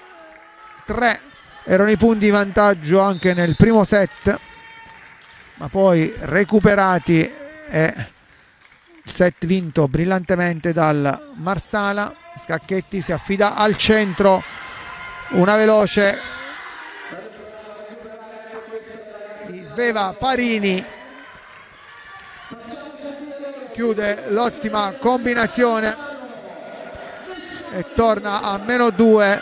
3 erano i punti di vantaggio anche nel primo set, ma poi recuperati e il set vinto brillantemente dal Marsala. Scacchetti si affida al centro, una veloce di Sveva Parini, chiude l'ottima combinazione e torna a -2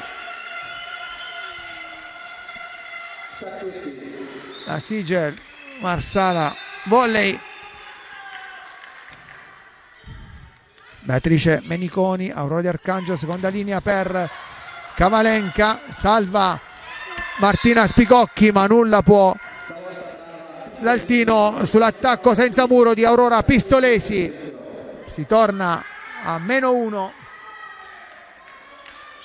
la Sigel Marsala Volley. Beatrice Meniconi, Aurora di Arcangelo, seconda linea per Cavalenca, salva Martina Spicocchi ma nulla può l'Altino sull'attacco senza muro di Aurora Pistolesi. Si torna a -1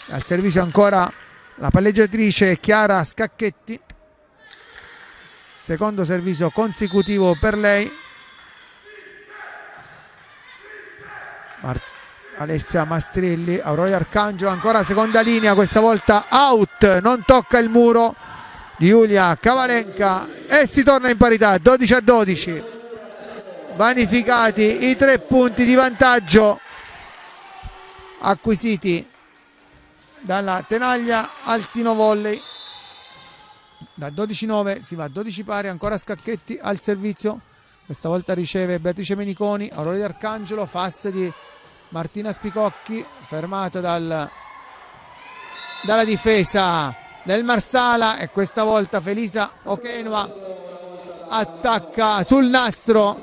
al servizio, ancora la palleggiatrice Chiara Scacchetti, secondo servizio consecutivo per lei. Alessia Mastrilli, Aurora di Arcangelo, ancora seconda linea, questa volta out, non tocca il muro di Giulia Cavalenca e si torna in parità 12-12, vanificati i 3 punti di vantaggio acquisiti dalla Tenaglia Altino Volley. Da 12-9 si va a 12 pari, ancora Scacchetti al servizio, questa volta riceve Beatrice Meniconi, Aurora di Arcangelo, fast di Martina Spicocchi, fermata dalla difesa del Marsala e questa volta Felicia Okenwa attacca sul nastro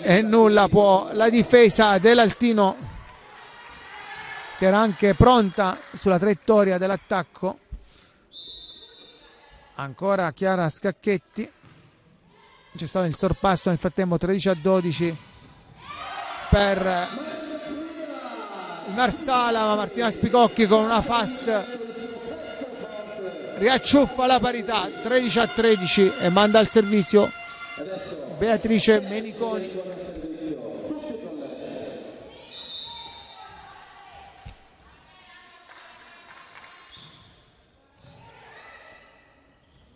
e nulla può la difesa dell'Altino, che era anche pronta sulla traiettoria dell'attacco. Ancora Chiara Scacchetti, c'è stato il sorpasso nel frattempo. 13-12 per Marsala, ma Martina Spicocchi con una fast riacciuffa la parità 13-13 e manda al servizio Beatrice Meniconi.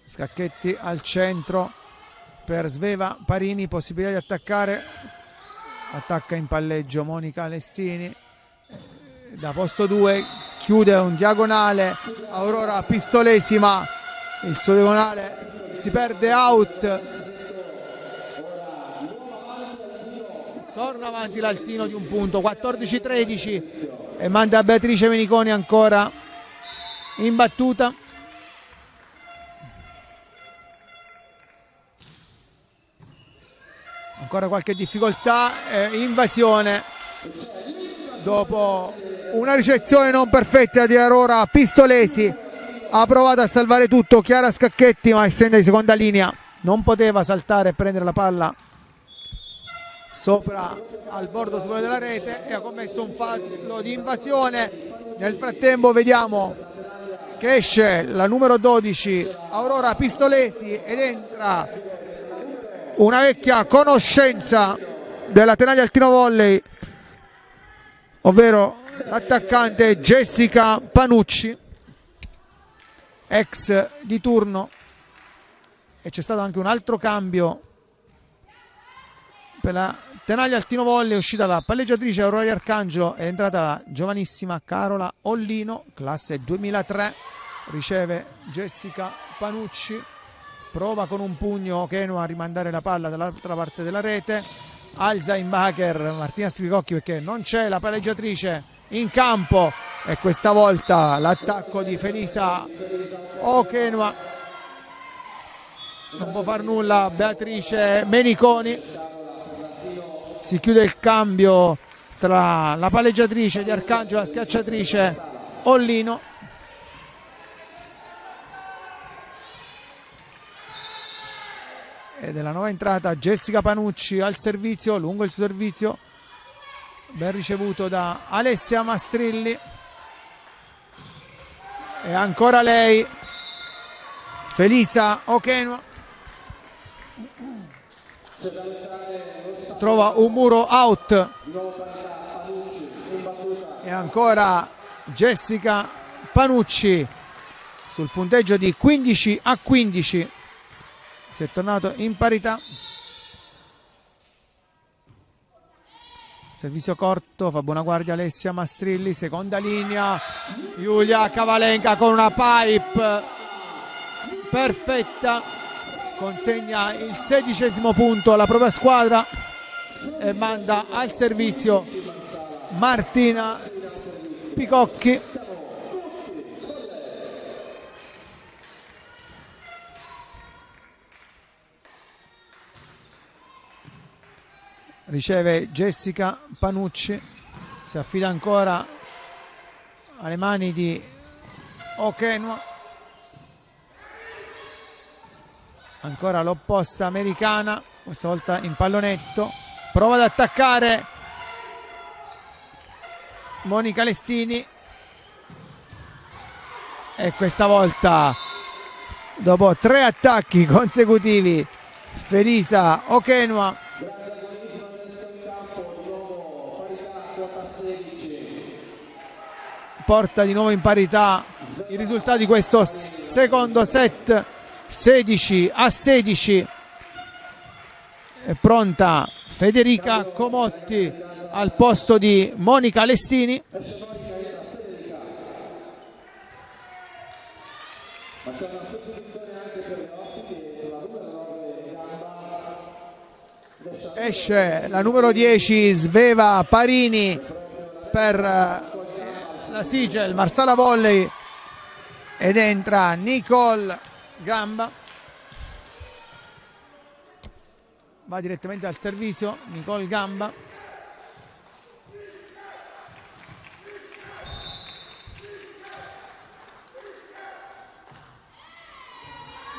Scacchetti al centro per Sveva Parini, possibilità di attaccare, attacca in palleggio Monica Lestini, da posto 2 chiude un diagonale Aurora Pistolesi ma il suo diagonale si perde out, torna avanti l'Altino di un punto 14-13 e manda Beatrice Meniconi ancora in battuta. Ancora qualche difficoltà, invasione dopo una ricezione non perfetta di Aurora Pistolesi. Ha provato a salvare tutto Chiara Scacchetti ma essendo di seconda linea non poteva saltare e prendere la palla sopra al bordo superiore della rete e ha commesso un fallo di invasione. Nel frattempo vediamo che esce la numero 12 Aurora Pistolesi ed entra una vecchia conoscenza della Tenaglia Altino Volley, ovvero l'attaccante Jessica Panucci, ex di turno, e c'è stato anche un altro cambio per la Tenaglia Altino Volley. È uscita la palleggiatrice Aurora di Arcangelo, è entrata la giovanissima Carola Ollino, classe 2003, riceve Jessica Panucci. prova con un pugno Okenwa a rimandare la palla dall'altra parte della rete, alza in backer Martina Spicocchi perché non c'è la palleggiatrice in campo, e questa volta l'attacco di Felisa Okenwa non può far nulla Beatrice Meniconi. Si chiude il cambio tra la palleggiatrice di Arcangelo e la schiacciatrice Ollino. E della nuova entrata Jessica Panucci al servizio, lungo il suo servizio, ben ricevuto da Alessia Mastrilli, e ancora lei Felisa Okenwa trova un muro out, e ancora Jessica Panucci sul punteggio di 15-15. Si è tornato in parità. Servizio corto, fa buona guardia Alessia Mastrilli, seconda linea Giulia Cavalenca con una pipe perfetta, consegna il 16° punto alla propria squadra e manda al servizio Martina Spicocchi. Riceve Jessica Panucci, si affida ancora alle mani di Okenwa, ancora l'opposta americana, questa volta in pallonetto, prova ad attaccare Monica Lestini, e questa volta dopo 3 attacchi consecutivi Felisa Okenwa porta di nuovo in parità il risultato di questo secondo set, 16-16. È pronta Federica Comotti al posto di Monica Lestini. Esce la numero 10 Sveva Parini per la Sigel Marsala Volley ed entra Nicole Gamba, va direttamente al servizio Nicole Gamba,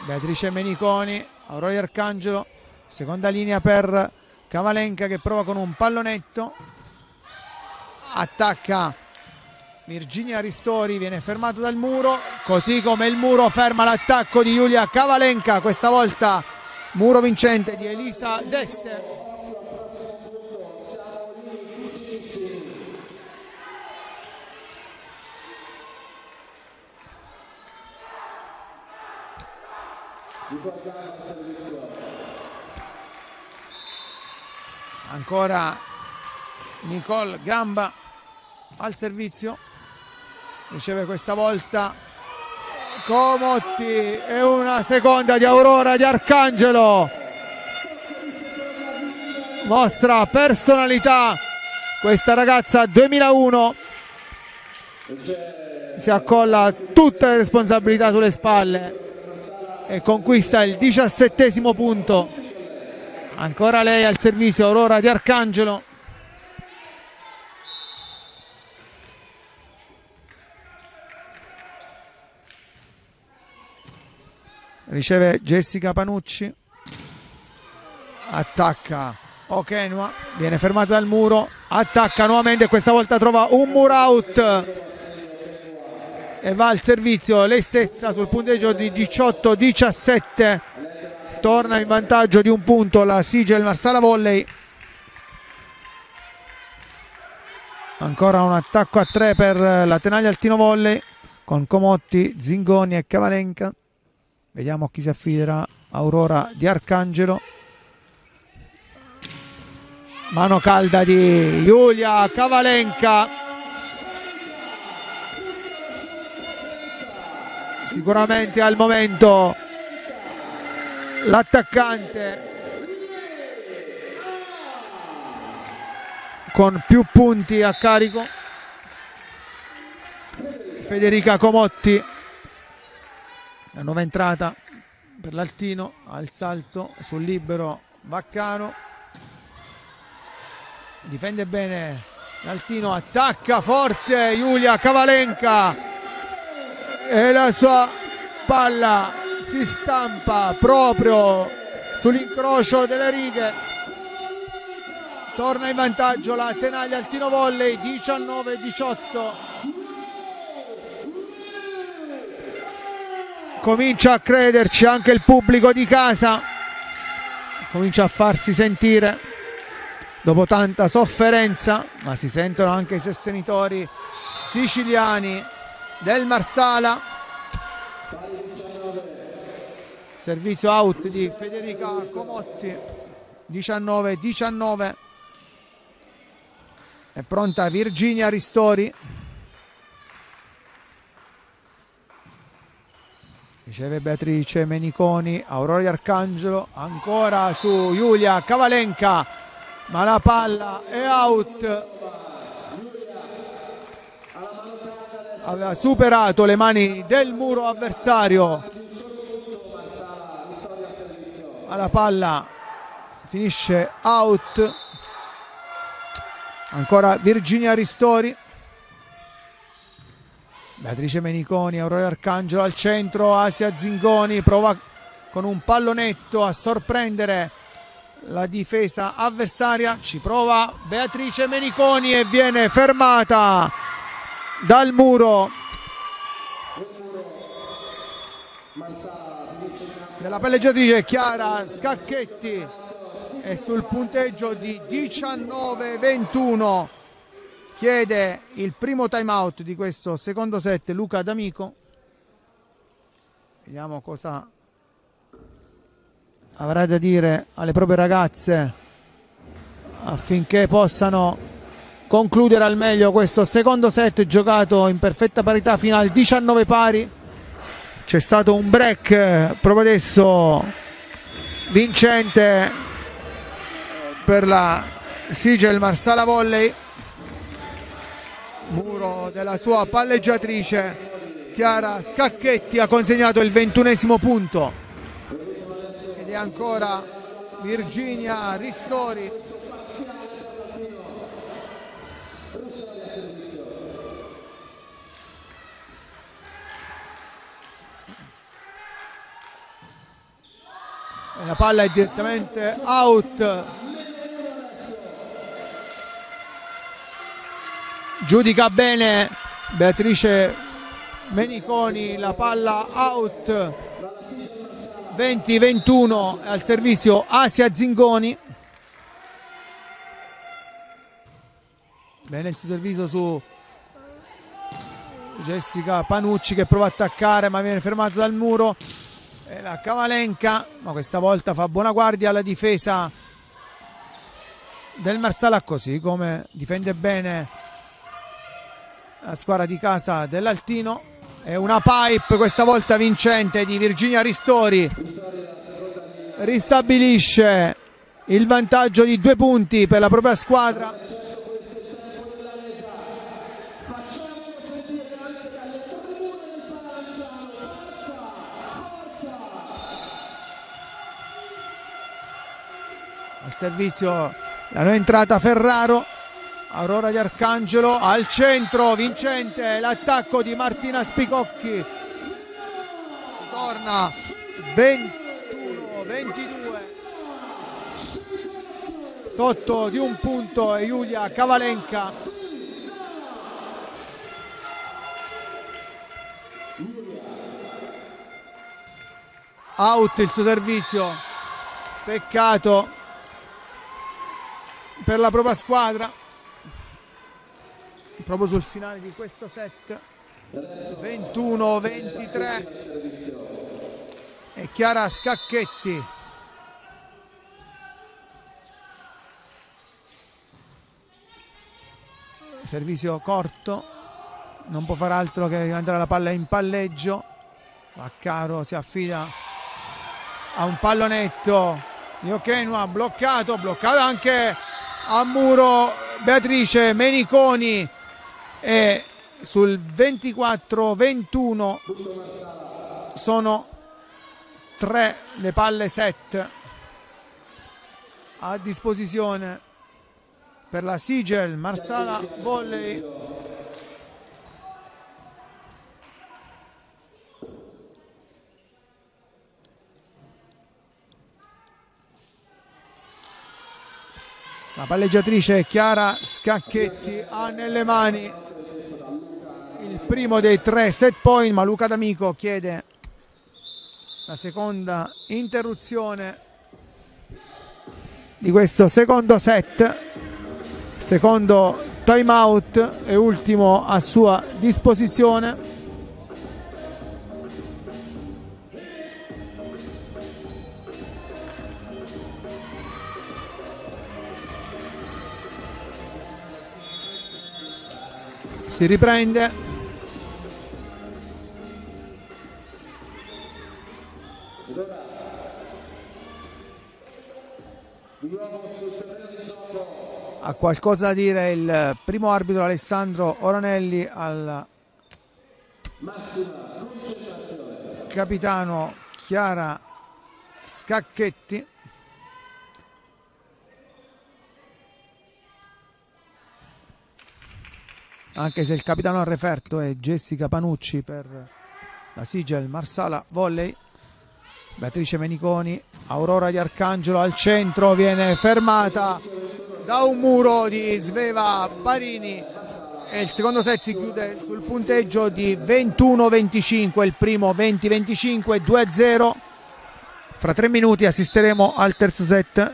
Beatrice Meniconi, Aurora di Arcangelo, seconda linea per Cavalenca che prova con un pallonetto, attacca Virginia Ristori, viene fermata dal muro, così come il muro ferma l'attacco di Giulia Cavalenca, questa volta muro vincente di Elisa D'Este. Ancora Nicole Gamba al servizio. Riceve questa volta Comotti e una seconda di Aurora di Arcangelo. Mostra personalità questa ragazza 2001. Si accolla tutte le responsabilità sulle spalle e conquista il 17° punto. Ancora lei al servizio, Aurora di Arcangelo. Riceve Jessica Panucci, attacca Okenwa, viene fermata dal muro, attacca nuovamente, questa volta trova un muro out e va al servizio lei stessa sul punteggio di 18-17, torna in vantaggio di un punto la Sigel Marsala Volley. Ancora un attacco a 3 per la Tenaglia Altino Volley con Comotti, Zingoni e Cavalenca. Vediamo chi si affiderà. Aurora di Arcangelo, mano calda di Giulia Cavalenca, sicuramente al momento l'attaccante con più punti a carico, Federica Comotti, la nuova entrata per l'Altino, al salto sul libero Vaccaro, difende bene l'Altino, attacca forte Giulia Cavalenca e la sua palla si stampa proprio sull'incrocio delle righe. Torna in vantaggio la Tenaglia Altino Volley, 19-18. Comincia a crederci anche il pubblico di casa, comincia a farsi sentire dopo tanta sofferenza, ma si sentono anche i sostenitori siciliani del Marsala. Servizio out di Federica Comotti, 19-19. È pronta Virginia Ristori, riceve Beatrice Meniconi, Aurora di Arcangelo ancora su Giulia Cavalenca, ma la palla è out, aveva superato le mani del muro avversario, ma la palla finisce out. Ancora Virginia Ristori, Beatrice Meniconi, Aurora Arcangelo al centro, Asia Zingoni prova con un pallonetto a sorprendere la difesa avversaria, ci prova Beatrice Meniconi e viene fermata dal muro della palleggiatrice Chiara Scacchetti. E sul punteggio di 19-21 chiede il primo time out di questo secondo set Luca D'Amico. Vediamo cosa avrà da dire alle proprie ragazze affinché possano concludere al meglio questo secondo set giocato in perfetta parità fino al 19 pari. C'è stato un break proprio adesso vincente per la Sigel Marsala Volley, muro della sua palleggiatrice Chiara Scacchetti ha consegnato il 21° punto ed è ancora Virginia Ristori e la palla è direttamente out. Giudica bene Beatrice Meniconi la palla out, 20-21. Al servizio Asia Zingoni, bene il suo servizio su Jessica Panucci che prova a attaccare ma viene fermata dal muro e la Cavalenca, ma questa volta fa buona guardia alla difesa del Marsala, così come difende bene la squadra di casa dell'Altino. È una pipe questa volta vincente di Virginia Ristori, ristabilisce il vantaggio di 2 punti per la propria squadra. Al servizio la nuova entrata Ferraro, Aurora di Arcangelo al centro, vincente l'attacco di Martina Spicocchi, si torna 21-22 sotto di 1 punto e Giulia Cavalenca. Out il suo servizio, peccato per la propria squadra. Proprio sul finale di questo set, 21-23, e Chiara Scacchetti servizio corto, non può far altro che mandare la palla in palleggio. Vaccaro si affida a un pallonetto di Okenwa, bloccato anche a muro Beatrice Meniconi, e sul 24-21 sono 3 le palle set a disposizione per la Sigel Marsala Volley. La palleggiatrice Chiara Scacchetti ha nelle mani il primo dei 3 set point, ma Luca D'Amico chiede la seconda interruzione di questo secondo set, secondo time out e ultimo a sua disposizione. Si riprende, ha qualcosa da dire il primo arbitro Alessandro Oranelli al capitano Chiara Scacchetti. Anche se il capitano al referto è Jessica Panucci per la Sigel Marsala Volley. Beatrice Meniconi, Aurora di Arcangelo al centro, viene fermata da un muro di Sveva Parini e il secondo set si chiude sul punteggio di 21-25, il primo 20-25, 2-0. Fra 3 minuti assisteremo al terzo set,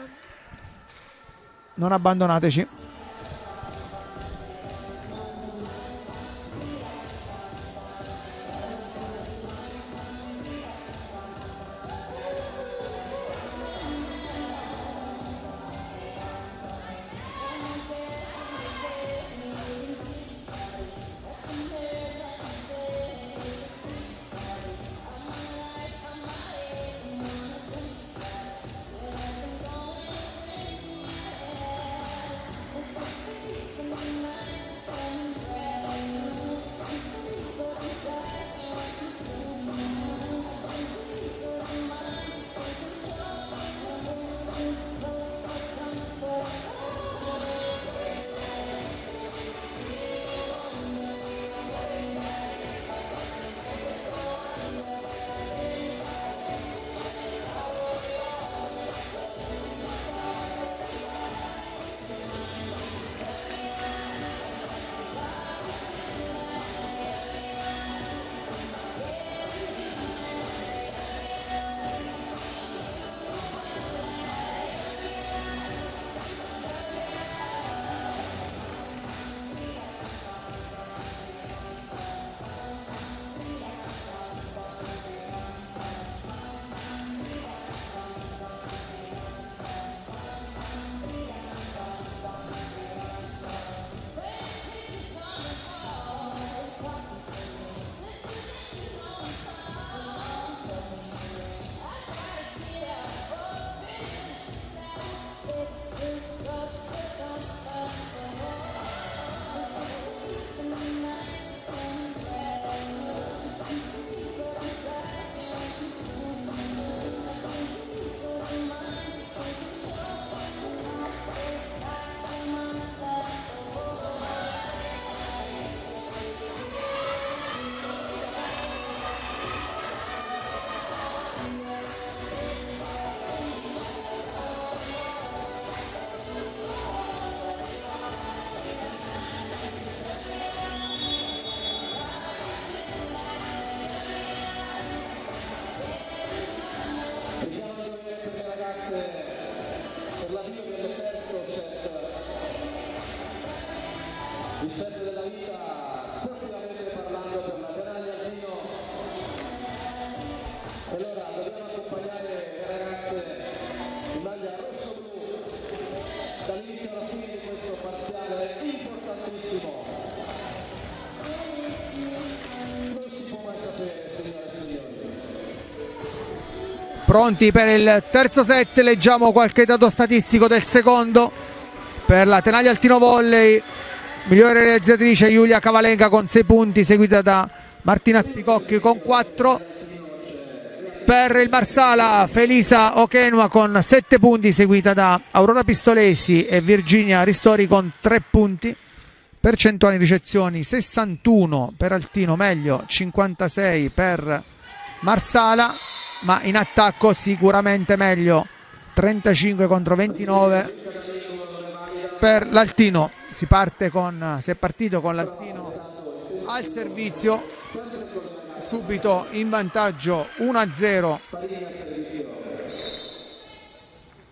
non abbandonateci. Pronti per il terzo set, leggiamo qualche dato statistico del secondo. Per la Tenaglia Altino Volley, migliore realizzatrice Giulia Cavalenca con 6 punti, seguita da Martina Spicocchi con 4. Per il Marsala, Felicia Okenwa con 7 punti, seguita da Aurora Pistolesi e Virginia Ristori con 3 punti. Percentuale in ricezioni 61 per Altino, meglio 56 per Marsala, ma in attacco sicuramente meglio 35 contro 29 per l'Altino. Si è partito con l'Altino al servizio, subito in vantaggio 1-0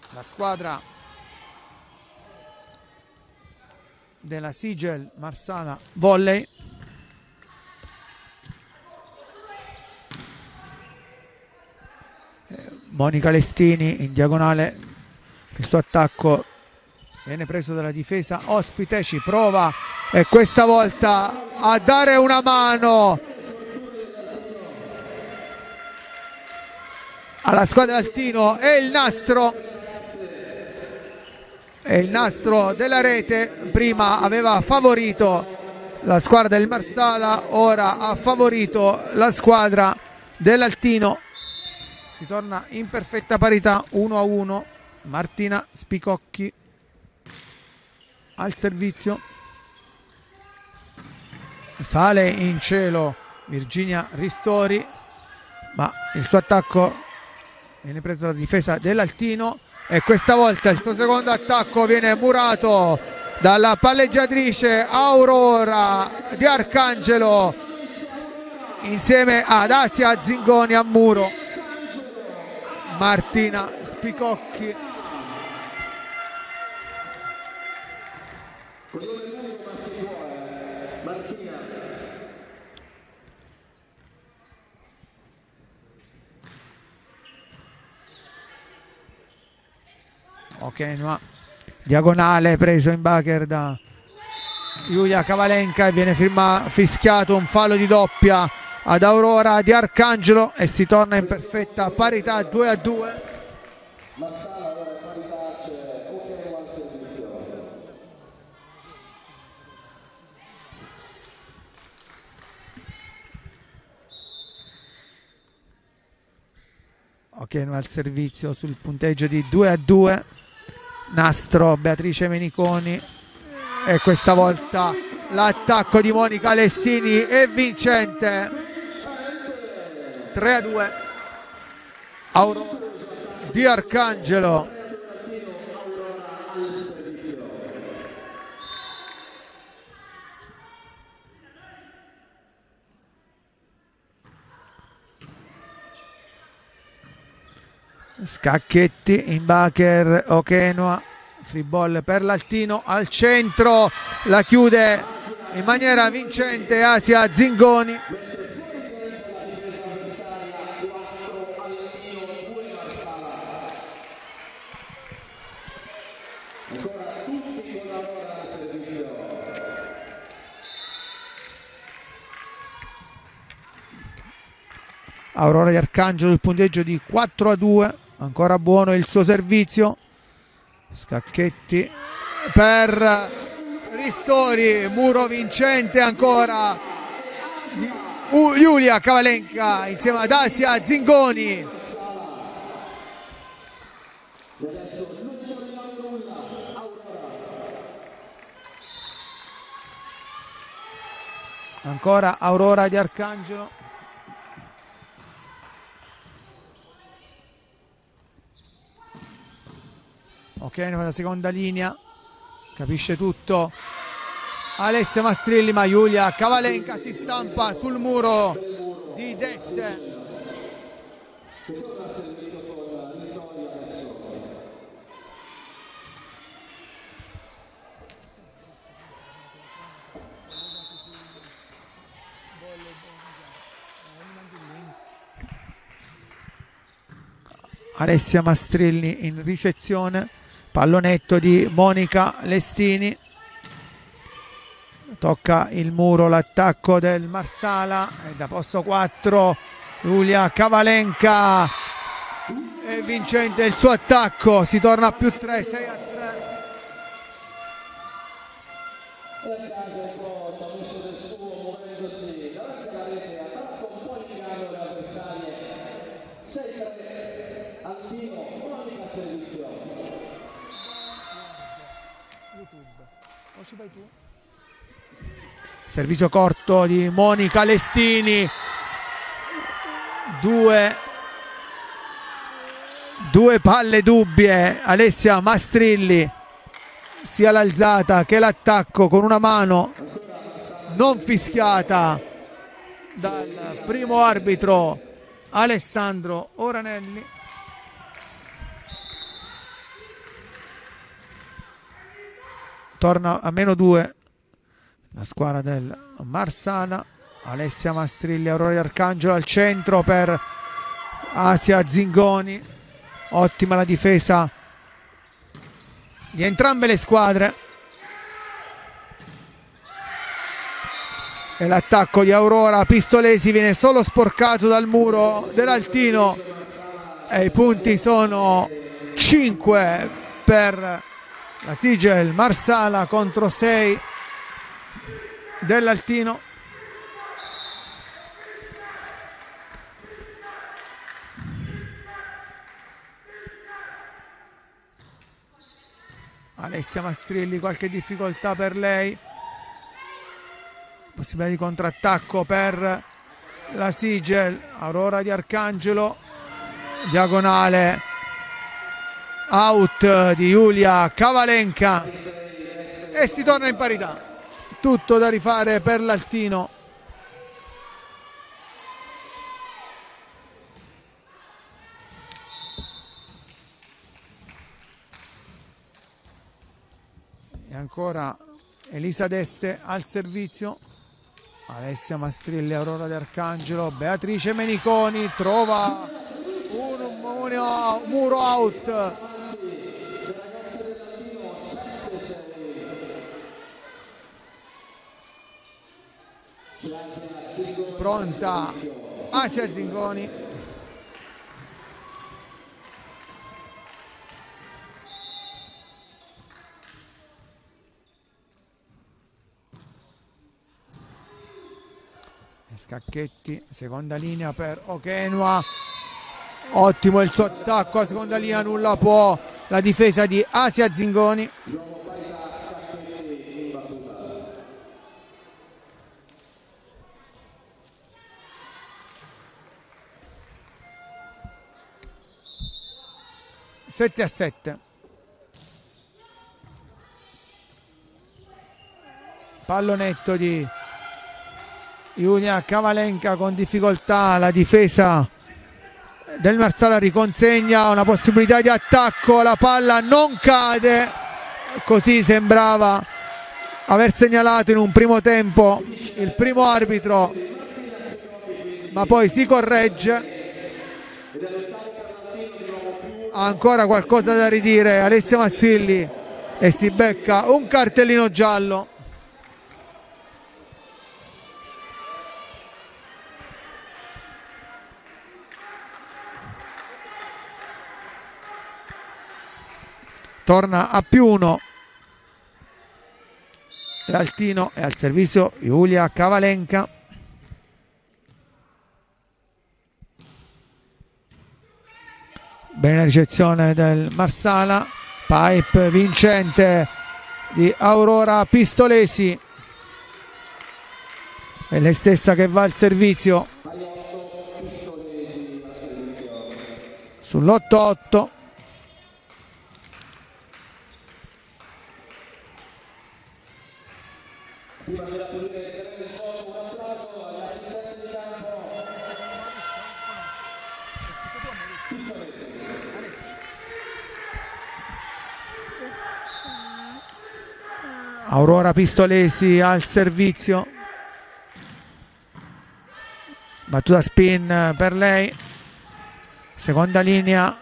la squadra della Sigel Marsala Volley. Monica Lestini in diagonale, il suo attacco viene preso dalla difesa ospite, ci prova e questa volta a dare una mano alla squadra Altino, e il nastro della rete. Prima aveva favorito la squadra del Marsala, ora ha favorito la squadra dell'Altino. Si torna in perfetta parità 1-1. Martina Spicocchi al servizio, sale in cielo Virginia Ristori, ma il suo attacco viene preso dalla difesa dell'Altino, e questa volta il suo secondo attacco viene murato dalla palleggiatrice Aurora di Arcangelo insieme ad Asia Zingoni a muro. Martina Spicocchi Okenwa, diagonale preso in backer da Giulia Cavalenca, e viene fischiato un fallo di doppia ad Aurora di Arcangelo, e si torna in perfetta parità 2-2. Okenwa al servizio sul punteggio di 2-2. Nastro Beatrice Meniconi, e questa volta l'attacco di Monica Lestini è vincente, 3-2. Aurora di Arcangelo. Scacchetti in backer Okenwa, free ball per l'Altino, al centro la chiude in maniera vincente Asia Zingoni. Aurora di Arcangelo sul punteggio di 4-2. Ancora buono il suo servizio, Scacchetti per Ristori, muro vincente ancora Giulia Cavalenca insieme ad Asia Zingoni. Ancora Aurora di Arcangelo. Okenwa da seconda linea, capisce tutto Alessia Mastrilli, ma Giulia Cavalenca si stampa sul muro di D'Este. Alessia Mastrilli in ricezione, pallonetto di Monica Lestini, tocca il muro l'attacco del Marsala, e da posto 4 Giulia Cavalenca e vincente il suo attacco, si torna a più 3, 6 a 3. Servizio corto di Monica Lestini, 2 palle dubbie. Alessia Mastrilli, sia l'alzata che l'attacco con una mano non fischiata dal primo arbitro Alessandro Oranelli. Torna a meno 2 la squadra del Marsala. Alessia Mastrilli, Aurora di Arcangelo al centro per Asia Zingoni. Ottima la difesa di entrambe le squadre. E l'attacco di Aurora Pistolesi viene solo sporcato dal muro dell'Altino. E i punti sono 5 per la Sigel Marsala contro 6 dell'Altino. Alessia Mastrilli, qualche difficoltà per lei, possibilità di contrattacco per la Sigel. Aurora di Arcangelo, diagonale out di Giulia Cavalenca e si torna in parità. Tutto da rifare per l'Altino. E ancora Elisa D'Este al servizio. Alessia Mastrilli, Aurora d'Arcangelo, Beatrice Meniconi trova un muro out. Pronta Asia Zingoni. Scacchetti, seconda linea per Okenwa. Ottimo il suo attacco a seconda linea, nulla può la difesa di Asia Zingoni. Sette a 7. Pallonetto di Giulia Cavalenca, con difficoltà la difesa del Marsala riconsegna una possibilità di attacco, la palla non cade, così sembrava aver segnalato in un primo tempo il primo arbitro, ma poi si corregge. Ha ancora qualcosa da ridire Alessia Mastrilli e si becca un cartellino giallo. Torna a più 1 l'Altino e al servizio Giulia Cavalenca. Bene la ricezione del Marsala, pipe vincente di Aurora Pistolesi, è lei stessa che va al servizio sull'8-8. Aurora Pistolesi al servizio, battuta spin per lei, seconda linea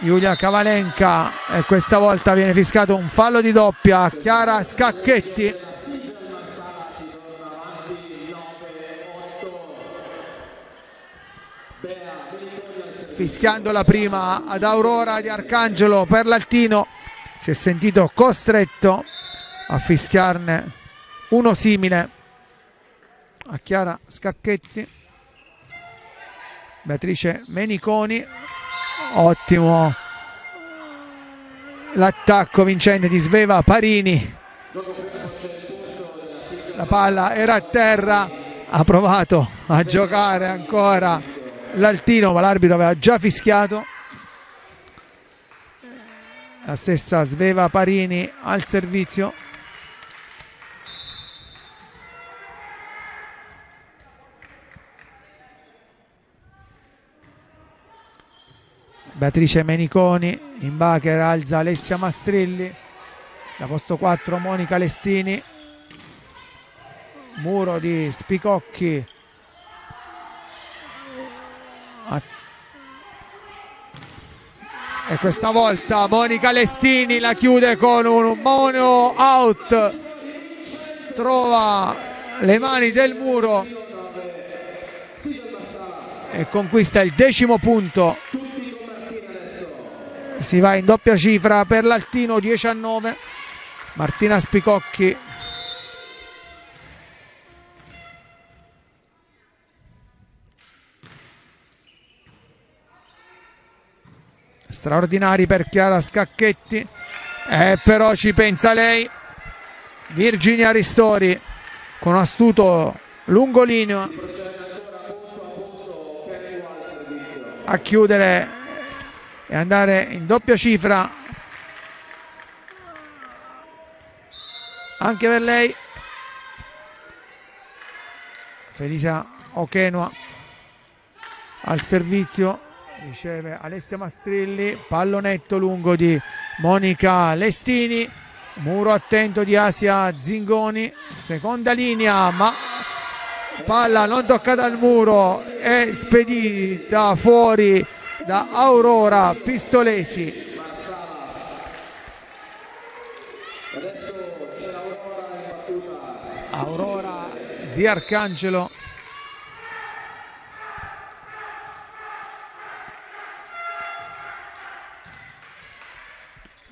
Giulia Cavalenca e questa volta viene fischiato un fallo di doppia a Chiara Scacchetti. fischiando la prima ad Aurora di Arcangelo. Per l'Altino si è sentito costretto a fischiarne uno simile a Chiara Scacchetti. Beatrice Meniconi, ottimo l'attacco vincente di Sveva Parini, la palla era a terra, ha provato a giocare ancora l'Altino ma l'arbitro aveva già fischiato. La stessa Sveva Parini al servizio. Beatrice Meniconi, in backer alza Alessia Mastrilli, da posto 4 Monica Lestini, muro di Spicocchi, e questa volta Monica Lestini la chiude con un mono out, trova le mani del muro e conquista il 10º punto. Si va in doppia cifra per l'Altino, 10-9. Martina Spicocchi. Straordinari per Chiara Scacchetti. Però ci pensa lei. Virginia Ristori con un astuto lungolineo a chiudere e andare in doppia cifra anche per lei. Felicia Okenwa al servizio, riceve Alessia Mastrilli, pallonetto lungo di Monica Lestini, muro attento di Asia Zingoni, seconda linea ma palla non toccata al muro, è spedita fuori da Aurora Pistolesi. Aurora di Arcangelo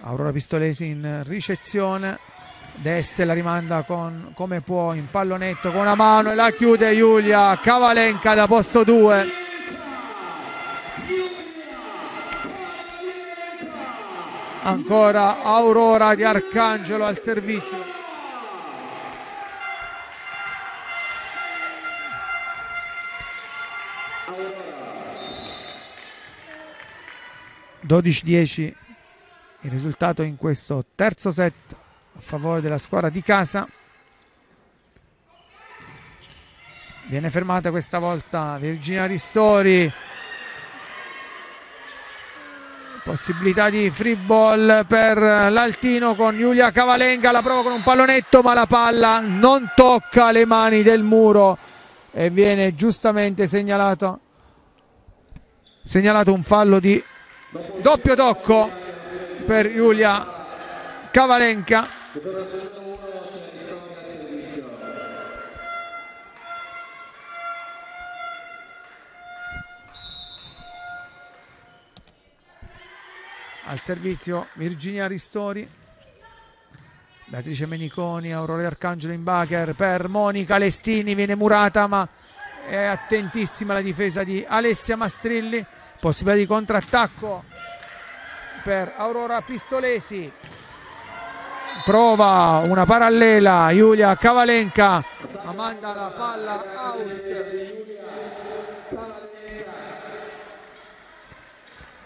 Aurora Pistolesi in ricezione, D'Este la rimanda come può in pallonetto con la mano e la chiude Giulia Cavalenca da posto 2. Ancora Aurora di Arcangelo al servizio. (12-10) il risultato in questo terzo set a favore della squadra di casa. Viene fermata questa volta Virginia Ristori. Possibilità di free ball per l'Altino con Giulia Cavalenca, la prova con un pallonetto ma la palla non tocca le mani del muro e viene giustamente segnalato un fallo di doppio tocco per Giulia Cavalenca. Al servizio Virginia Ristori, Beatrice Meniconi, Aurora Arcangelo in backer per Monica Lestini, viene murata ma è attentissima la difesa di Alessia Mastrilli. Possibilità di contrattacco per Aurora Pistolesi, prova una parallela Giulia Cavalenca ma manda la palla out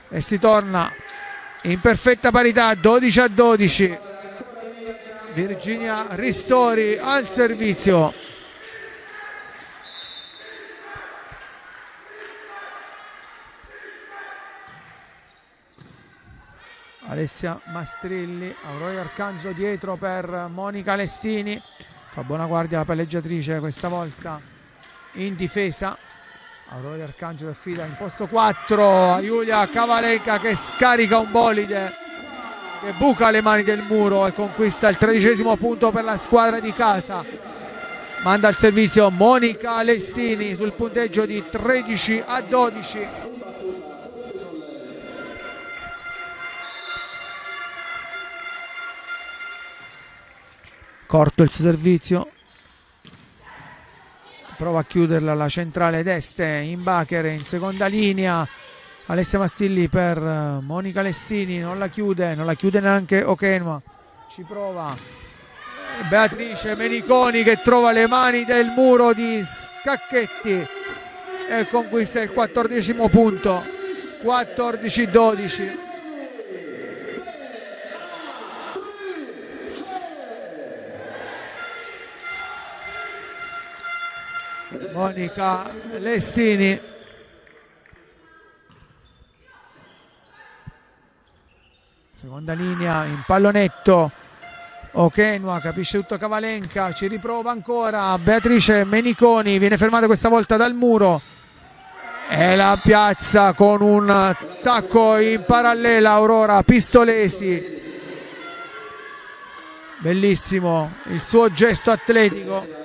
e si torna in perfetta parità, 12-12. Virginia Ristori al servizio. Alessia Mastrilli, Aurora Arcangelo dietro per Monica Lestini. Fa buona guardia la palleggiatrice questa volta in difesa. Aurora di Arcangelo affida in posto 4 a Giulia Cavalenca che scarica un bolide che buca le mani del muro e conquista il 13º punto per la squadra di casa. manda al servizio Monica Lestini sul punteggio di 13-12. Corto il suo servizio, prova a chiuderla la centrale D'Este, in Bacher in seconda linea Alessia Mastrilli per Monica Lestini, non la chiude neanche Okenwa, ci prova Beatrice Meniconi che trova le mani del muro di Scacchetti e conquista il 14° punto, 14-12. Monica Lestini. Seconda linea in pallonetto, Okenwa, capisce tutto Cavalenca, ci riprova ancora Beatrice Meniconi, viene fermata questa volta dal muro e la piazza con un tacco in parallela Aurora Pistolesi. Bellissimo il suo gesto atletico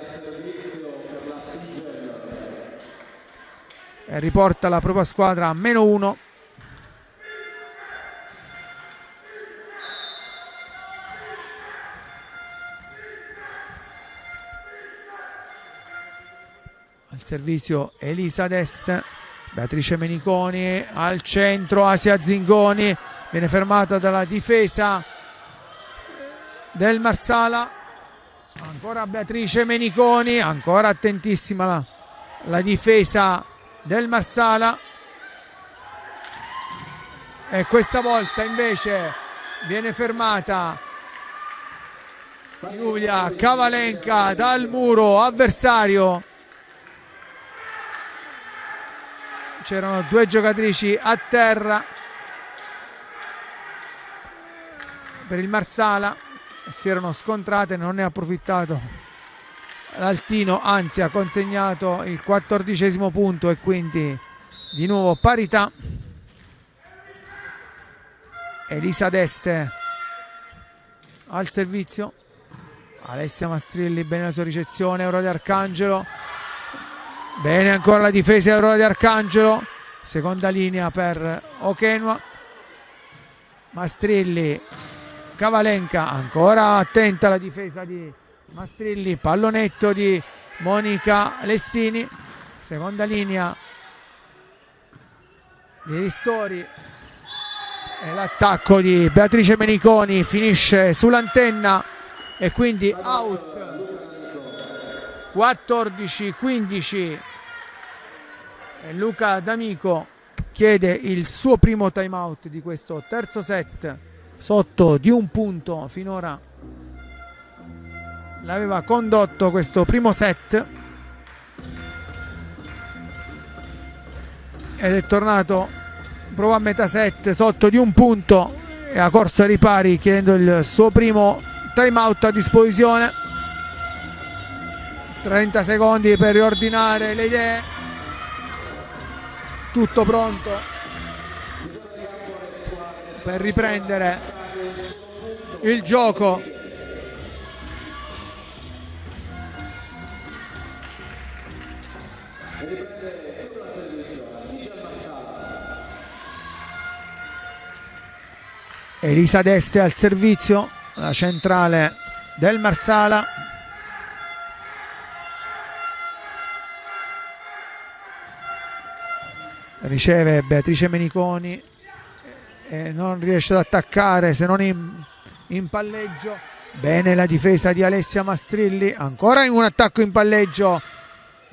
e riporta la propria squadra a -1. Servizio Elisa D'Este, Beatrice Meniconi al centro, Asia Zingoni viene fermata dalla difesa del Marsala, ancora Beatrice Meniconi, ancora attentissima la difesa del Marsala e questa volta invece viene fermata Giulia Cavalenca dal muro avversario. C'erano due giocatrici a terra per il Marsala, si erano scontrate, non ne ha approfittato l'Altino, anzi ha consegnato il 14° punto e quindi di nuovo parità. Elisa D'Este al servizio, Alessia Mastrilli bene la sua ricezione, Aurora di Arcangelo. Bene ancora la difesa di Aurora di Arcangelo, seconda linea per Okenwa, Mastrilli, Cavalenca, ancora attenta la difesa di Mastrilli, pallonetto di Monica Lestini, seconda linea di Ristori e l'attacco di Beatrice Meniconi finisce sull'antenna e quindi out. 14-15. Luca D'Amico chiede il suo primo timeout di questo terzo set, sotto di un punto finora l'aveva condotto questo primo set ed è tornato prova a metà set sotto di un punto e ha corso ai ripari chiedendo il suo primo timeout a disposizione. 30 secondi per riordinare le idee, tutto pronto per riprendere il gioco. Elisa D'Este al servizio, la centrale del Marsala. Riceve Beatrice Meniconi e non riesce ad attaccare se non in palleggio. Bene la difesa di Alessia Mastrilli, ancora in un attacco in palleggio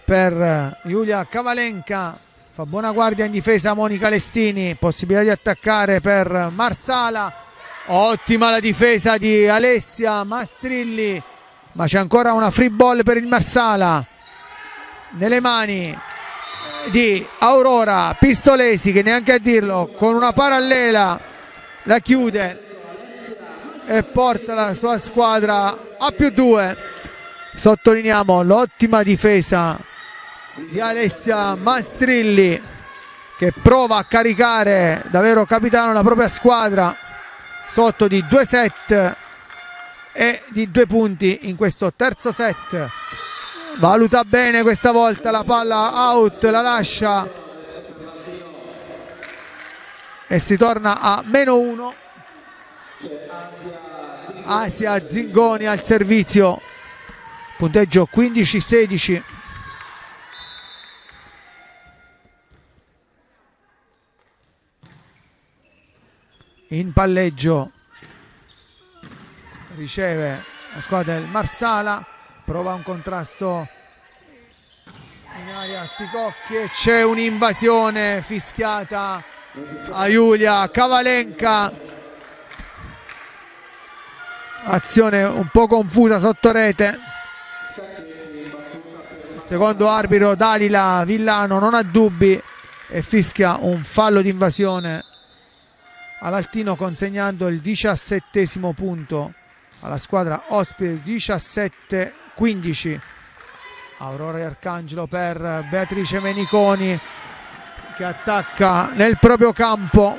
per Giulia Cavalenca, fa buona guardia in difesa Monica Lestini, possibilità di attaccare per Marsala, ottima la difesa di Alessia Mastrilli, ma c'è ancora una free ball per il Marsala nelle mani di Aurora Pistolesi che neanche a dirlo con una parallela la chiude e porta la sua squadra a +2. Sottolineiamo l'ottima difesa di Alessia Mastrilli che prova a caricare davvero capitano la propria squadra, sotto di 2 set e di 2 punti in questo terzo set. valuta bene questa volta la palla out, la lascia e si torna a -1. Asia Zingoni al servizio, punteggio 15-16. In palleggio riceve la squadra del Marsala, prova un contrasto in aria Spicocchi e c'è un'invasione fischiata a Giulia Cavalenca. Azione un po' confusa sotto rete. Il secondo arbitro Dalila Villano non ha dubbi e fischia un fallo di invasione all'Altino, consegnando il 17° punto alla squadra ospite, 17-15. Aurora di Arcangelo per Beatrice Meniconi, che attacca nel proprio campo,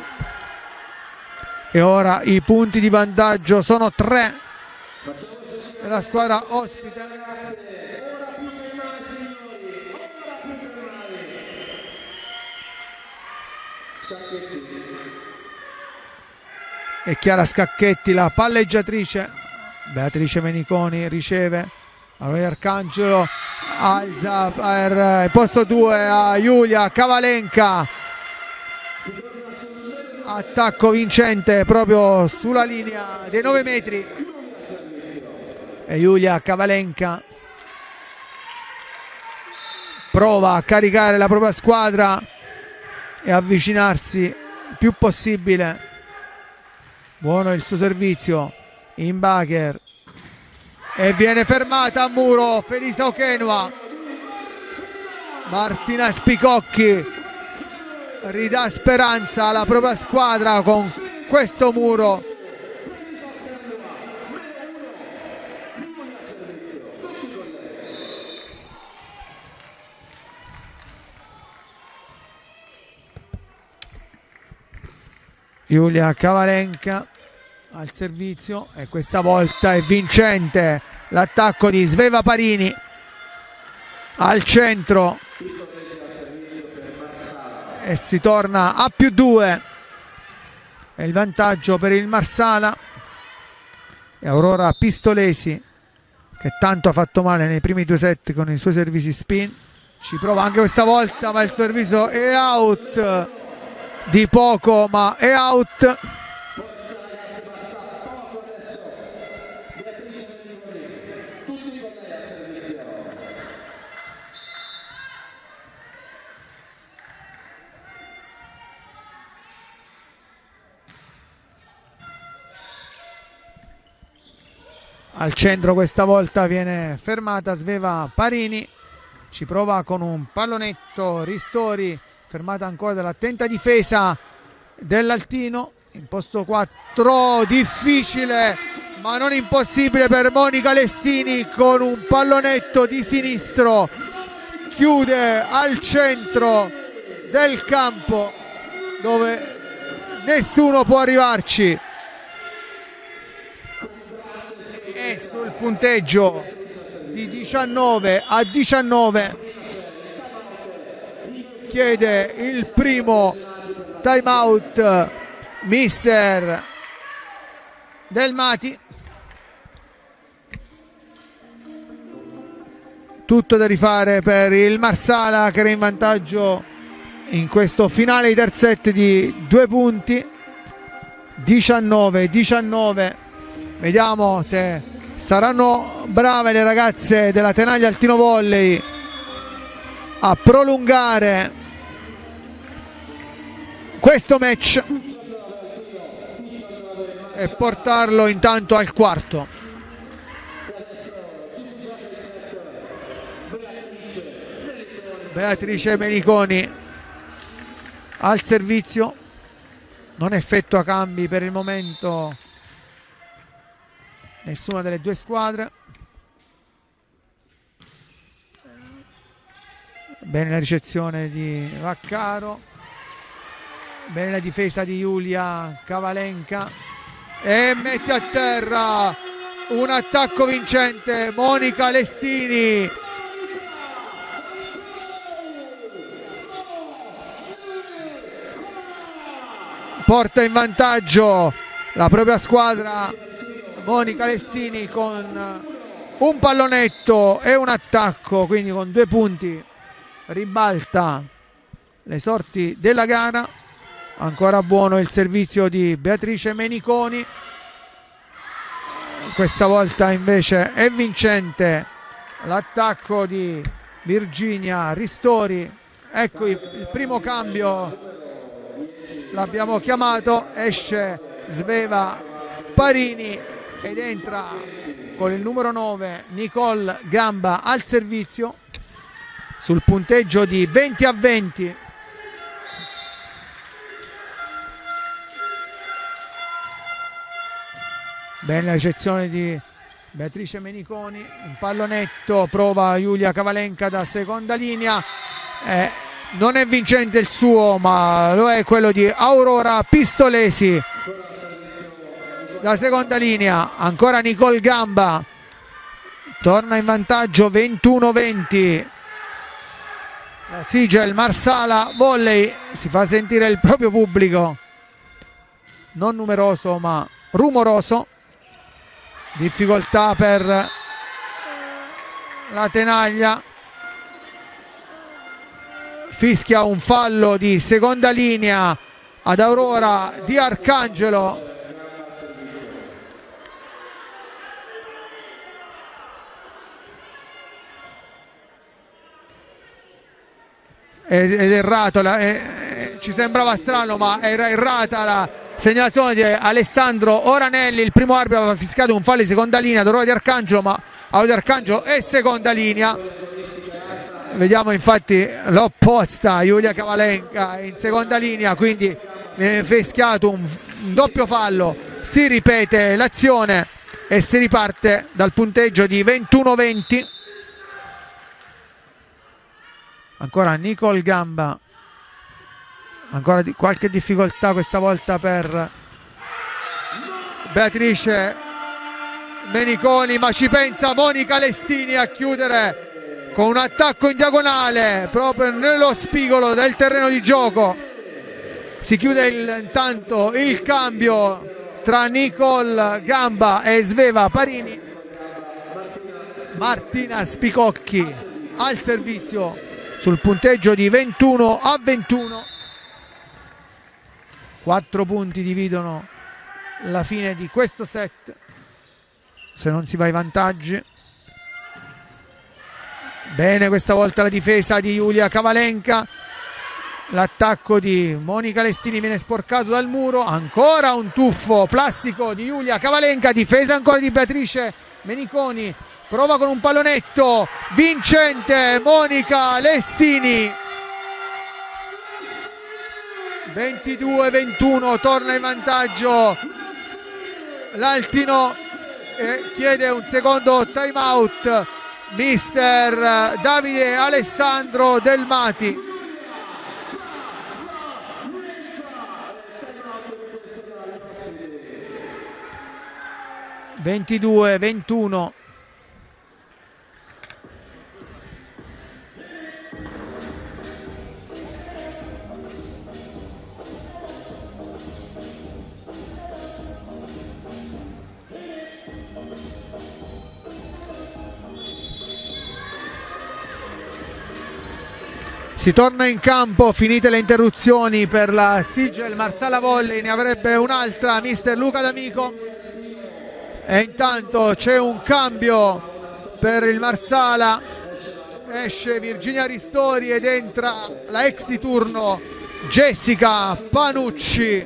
e ora i punti di vantaggio sono 3 per la squadra ospite. E Chiara Scacchetti la palleggiatrice. Beatrice Meniconi riceve, Aurora di Arcangelo alza per posto 2 a Giulia Cavalenca, attacco vincente proprio sulla linea dei 9 metri e Giulia Cavalenca prova a caricare la propria squadra e avvicinarsi il più possibile. Buono il suo servizio in Baker e viene fermata a muro Felicia Okenwa. Martina Spicocchi ridà speranza alla propria squadra con questo muro. Giulia Cavalenca al servizio e questa volta è vincente l'attacco di Sveva Parini al centro e si torna a +2 e il vantaggio per il Marsala e Aurora Pistolesi, che tanto ha fatto male nei primi 2 set con i suoi servizi spin. Ci prova anche questa volta, ma il servizio è out di poco, ma è out. Al centro questa volta viene fermata Sveva Parini, ci prova con un pallonetto Ristori, fermata ancora dall'attenta difesa dell'Altino. In posto 4 difficile ma non impossibile per Monica Lestini, con un pallonetto di sinistro chiude al centro del campo dove nessuno può arrivarci. E sul punteggio di 19-19 chiede il primo time out mister Del Mati. Tutto da rifare per il Marsala, che era in vantaggio in questo finale di terzo set di 2 punti, 19-19. Vediamo se saranno brave le ragazze della Tenaglia Altino Volley a prolungare questo match e portarlo intanto al quarto. Beatrice Meniconi al servizio, non effettua cambi per il momento nessuna delle 2 squadre. Bene la ricezione di Vaccaro, bene la difesa di Giulia Cavalenca e mette a terra un attacco vincente Monica Lestini porta in vantaggio la propria squadra Monica Lestini con un pallonetto e un attacco, quindi con 2 punti ribalta le sorti della gara. Ancora buono il servizio di Beatrice Meniconi, questa volta invece è vincente l'attacco di Virginia Ristori. Ecco il primo cambio, l'abbiamo chiamato, esce Sveva Parini ed entra con il numero 9 Nicole Gamba al servizio sul punteggio di 20-20. Bella ricezione di Beatrice Meniconi, un pallonetto, prova Giulia Cavalenca da seconda linea, non è vincente il suo, ma lo è quello di Aurora Pistolesi da seconda linea. Ancora Nicole Gamba, torna in vantaggio 21-20 Sigel Marsala Volley. Si fa sentire il proprio pubblico, non numeroso ma rumoroso. Difficoltà per la Tenaglia, fischia un fallo di seconda linea ad Aurora di Arcangelo. Ed errato, ci sembrava strano ma era errata la segnalazione di Alessandro Oranelli. Il primo arbitro aveva fischiato un fallo di seconda linea ad Aurora di Arcangelo, ma Aurora di Arcangelo è seconda linea. Vediamo infatti l'opposta, Giulia Cavalenca in seconda linea, quindi viene fischiato un doppio fallo. Si ripete l'azione e si riparte dal punteggio di 21-20. Ancora Nicole Gamba, ancora qualche difficoltà questa volta per Beatrice Meniconi, ma ci pensa Monica Lestini a chiudere con un attacco in diagonale proprio nello spigolo del terreno di gioco. Si chiude intanto il cambio tra Nicole Gamba e Sveva Parini. Martina Spicocchi al servizio sul punteggio di 21-21. 4 punti dividono la fine di questo set se non si va ai vantaggi. Bene questa volta la difesa di Giulia Cavalenca, l'attacco di Monica Lestini viene sporcato dal muro. Ancora un tuffo plastico di Giulia Cavalenca, difesa ancora di Beatrice Meniconi, prova con un pallonetto, vincente Monica Lestini, 22-21, torna in vantaggio l'Altino e chiede un secondo time out mister Davide Alessandro Del Mati. (22-21) Si torna in campo, finite le interruzioni per la Sigel Marsala Volley, ne avrebbe un'altra mister Luca D'Amico. E intanto c'è un cambio per il Marsala, esce Virginia Ristori ed entra la ex di turno Jessica Panucci.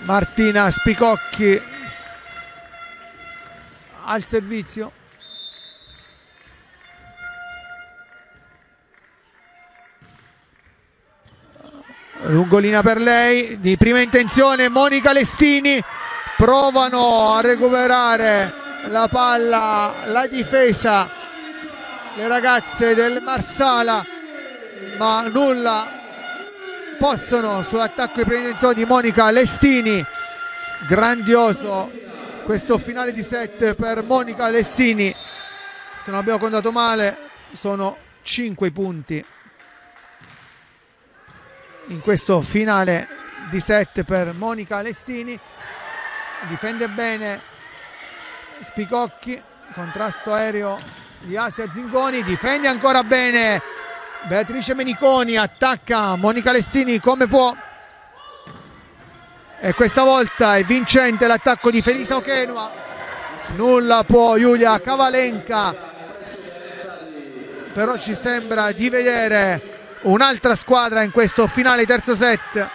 Martina Spicocchi al servizio. Lungolina per lei, di prima intenzione Monica Lestini, provano a recuperare la palla la difesa, le ragazze del Marsala, ma nulla possono sull'attacco di prima intenzione di Monica Lestini. Grandioso questo finale di set per Monica Lestini, se non abbiamo contato male sono 5 punti in questo finale di set per Monica Lestini. Difende bene Spicocchi, contrasto aereo di Asia Zingoni, difende ancora bene Beatrice Meniconi, attacca Monica Lestini come può e questa volta è vincente l'attacco di Felicia Okenwa. Nulla può Giulia Cavalenca, però ci sembra di vedere un'altra squadra in questo finale terzo set.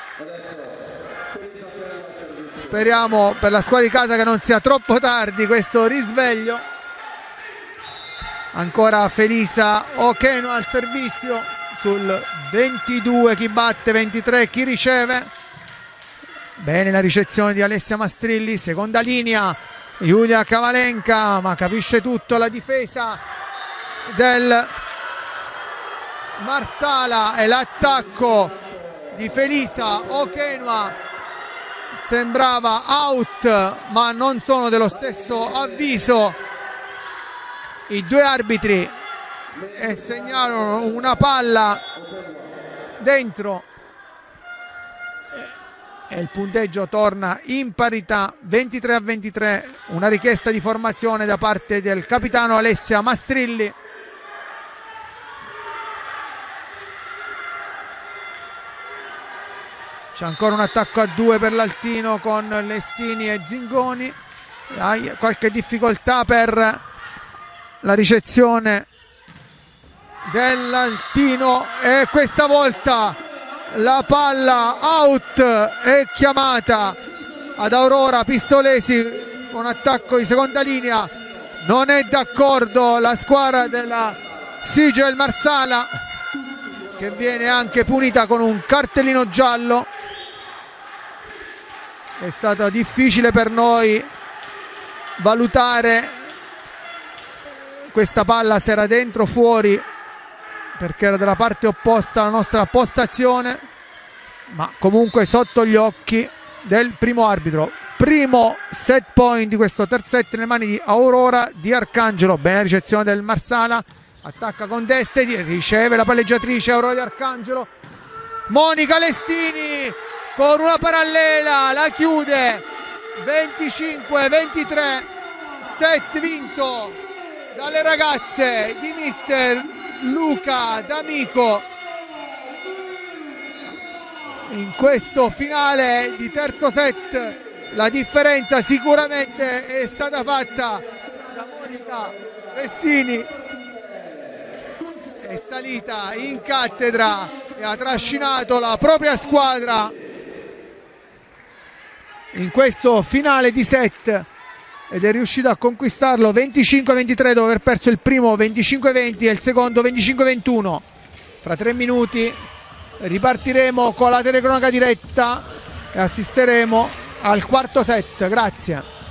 Speriamo per la squadra di casa che non sia troppo tardi questo risveglio. Ancora Felicia Okenwa al servizio, sul 22 chi batte, 23 chi riceve. Bene la ricezione di Alessia Mastrilli, seconda linea Giulia Cavalenca, ma capisce tutto la difesa del Marsala e l'attacco di Felicia Okenwa. Sembrava out, ma non sono dello stesso avviso i due arbitri e segnalano una palla dentro e il punteggio torna in parità, 23 a 23. Una richiesta di formazione da parte del capitano Alessia Mastrilli. C'è ancora un attacco a due per l'Altino con Lestini e Zingoni. Hai qualche difficoltà per la ricezione dell'Altino e questa volta la palla out è chiamata ad Aurora Pistolesi, un attacco di seconda linea. Non è d'accordo la squadra della Sigel Marsala, che viene anche punita con un cartellino giallo. È stato difficile per noi valutare questa palla se era dentro o fuori, perché era dalla parte opposta alla nostra postazione, ma comunque sotto gli occhi del primo arbitro. Primo set point di questo terzo set nelle mani di Aurora di Arcangelo. Bene la ricezione del Marsala, attacca con D'Este, riceve la palleggiatrice Aurora di Arcangelo. Monica Lestini con una parallela la chiude, 25 23, set vinto dalle ragazze di mister Luca D'Amico in questo finale di terzo set. La differenza sicuramente è stata fatta da Monica Lestini, è salita in cattedra e ha trascinato la propria squadra in questo finale di set ed è riuscita a conquistarlo 25-23 dopo aver perso il primo 25-20 e il secondo 25-21. Fra 3 minuti ripartiremo con la telecronaca diretta e assisteremo al quarto set. Grazie.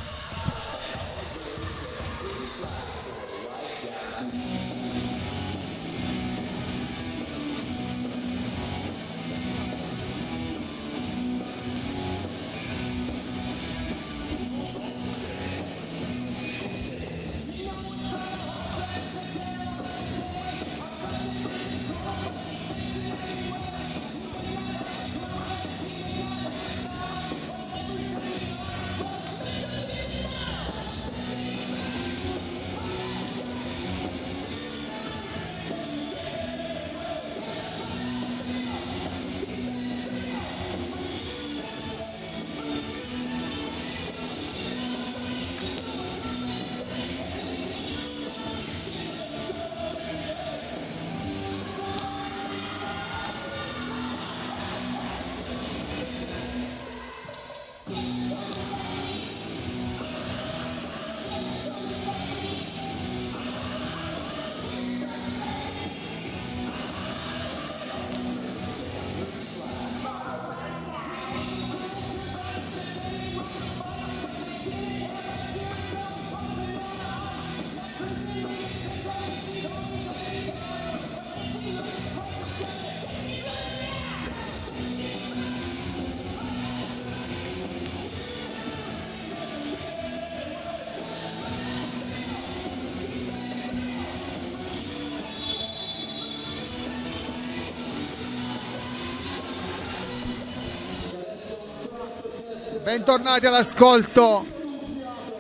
Bentornati all'ascolto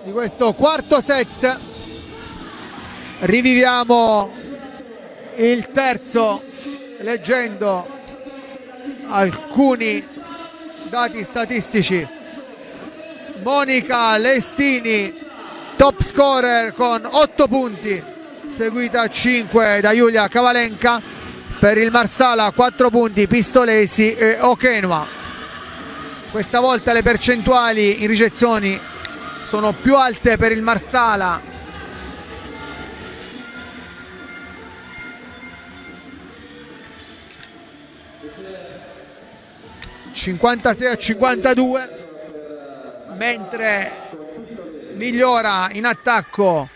di questo quarto set. Riviviamo il terzo leggendo alcuni dati statistici. Monica Lestini top scorer con 8 punti, seguita a 5 da Giulia Cavalenca. Per il Marsala 4 punti Pistolesi e Okenwa. Questa volta le percentuali in ricezioni sono più alte per il Marsala, (56 a 52), mentre migliora in attacco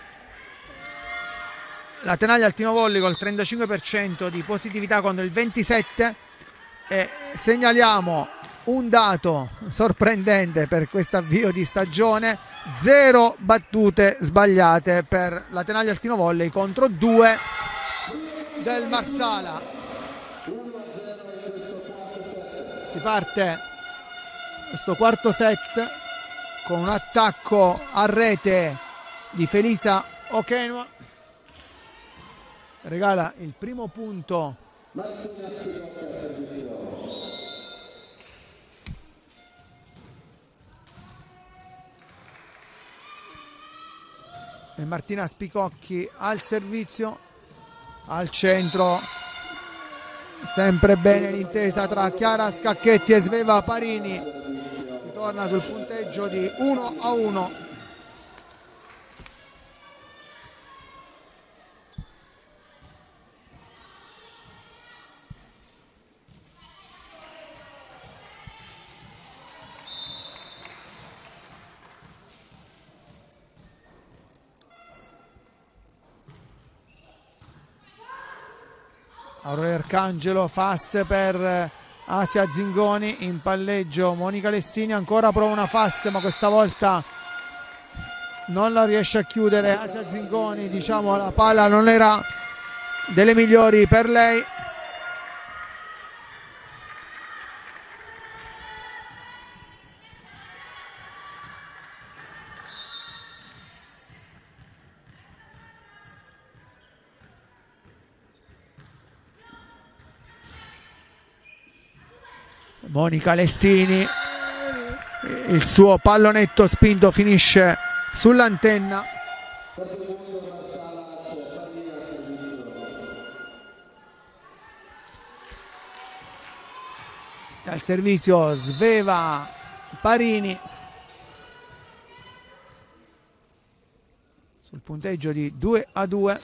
la Tenaglia Altino Volley col 35% di positività con il 27%, e segnaliamo un dato sorprendente per questo avvio di stagione: 0 battute sbagliate per la Tenaglia Altino Volley contro 2 del Marsala. Si parte questo quarto set con un attacco a rete di Felicia Okenwa, regala il primo punto e Martina Spicocchi al servizio. Al centro sempre bene l'intesa tra Chiara Scacchetti e Sveva Parini, si torna sul punteggio di 1 a 1. Aurora di Arcangelo, fast per Asia Zingoni, in palleggio Monica Lestini, ancora prova una fast ma questa volta non la riesce a chiudere Asia Zingoni. Diciamo la palla non era delle migliori per lei. Monica Lestini, il suo pallonetto spinto finisce sull'antenna. Al servizio Sveva Parini sul punteggio di 2 a 2.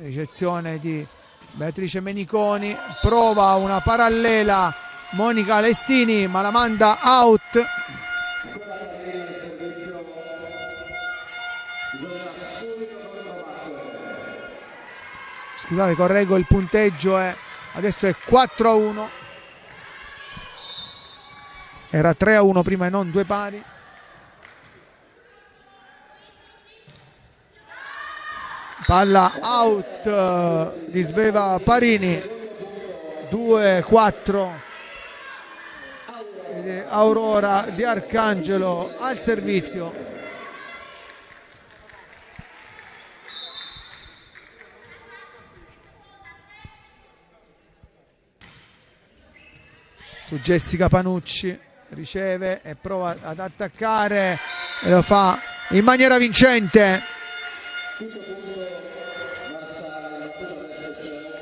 Ricezione di Beatrice Meniconi, prova una parallela Monica Lestini ma la manda out. Scusate, correggo il punteggio, adesso è 4 a 1, era 3 a 1 prima e non 2 pari. Palla out di Sveva Parini. 2 a 4. Aurora di Arcangelo al servizio. Su Jessica Panucci, riceve e prova ad attaccare e lo fa in maniera vincente.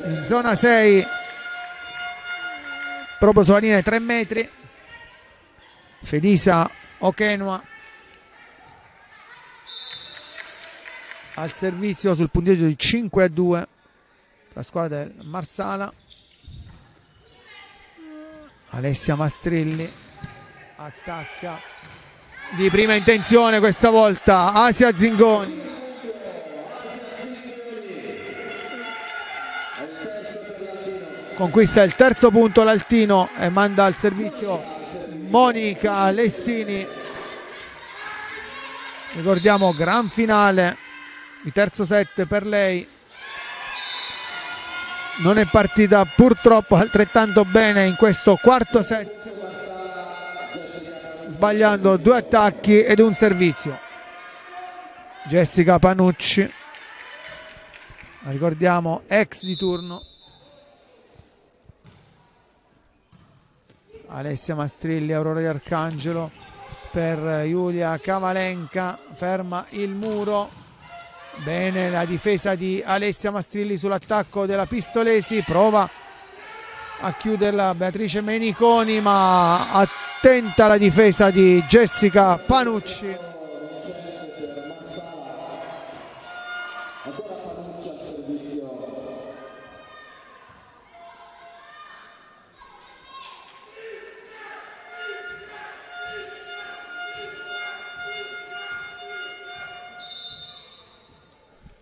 In zona 6, proprio sulla linea di 3 metri. Felicia Okenwa al servizio sul punteggio di 5 a 2 la squadra del Marsala. Alessia Mastrilli, attacca di prima intenzione questa volta Asia Zingoni. Conquista il terzo punto l'Altino e manda al servizio Monica Lestini. Ricordiamo gran finale di terzo set per lei, non è partita purtroppo altrettanto bene in questo quarto set. sbagliando due attacchi ed un servizio. Jessica Panucci, ricordiamo ex di turno. Alessia Mastrilli, Aurora di Arcangelo per Giulia Cavalenca, ferma il muro, bene la difesa di Alessia Mastrilli sull'attacco della Pistolesi, prova a chiuderla Beatrice Meniconi, ma attenta la difesa di Jessica Panucci.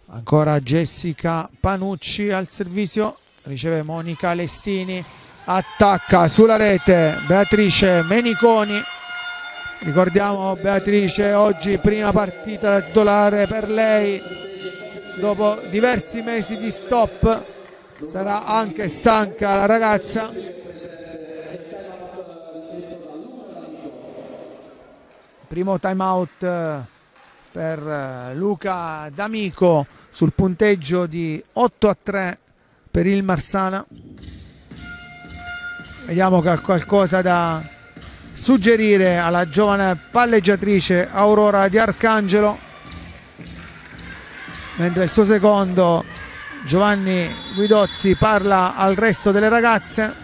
Ancora Jessica Panucci al servizio, riceve Monica Lestini, attacca sulla rete Beatrice Meniconi. Ricordiamo Beatrice oggi prima partita da titolare per lei dopo diversi mesi di stop, sarà anche stanca la ragazza. Primo time out per Luca D'Amico sul punteggio di 8-3 per il Marsala. Vediamo che ha qualcosa da suggerire alla giovane palleggiatrice Aurora di Arcangelo, mentre il suo secondo Giovanni Guidozzi parla al resto delle ragazze.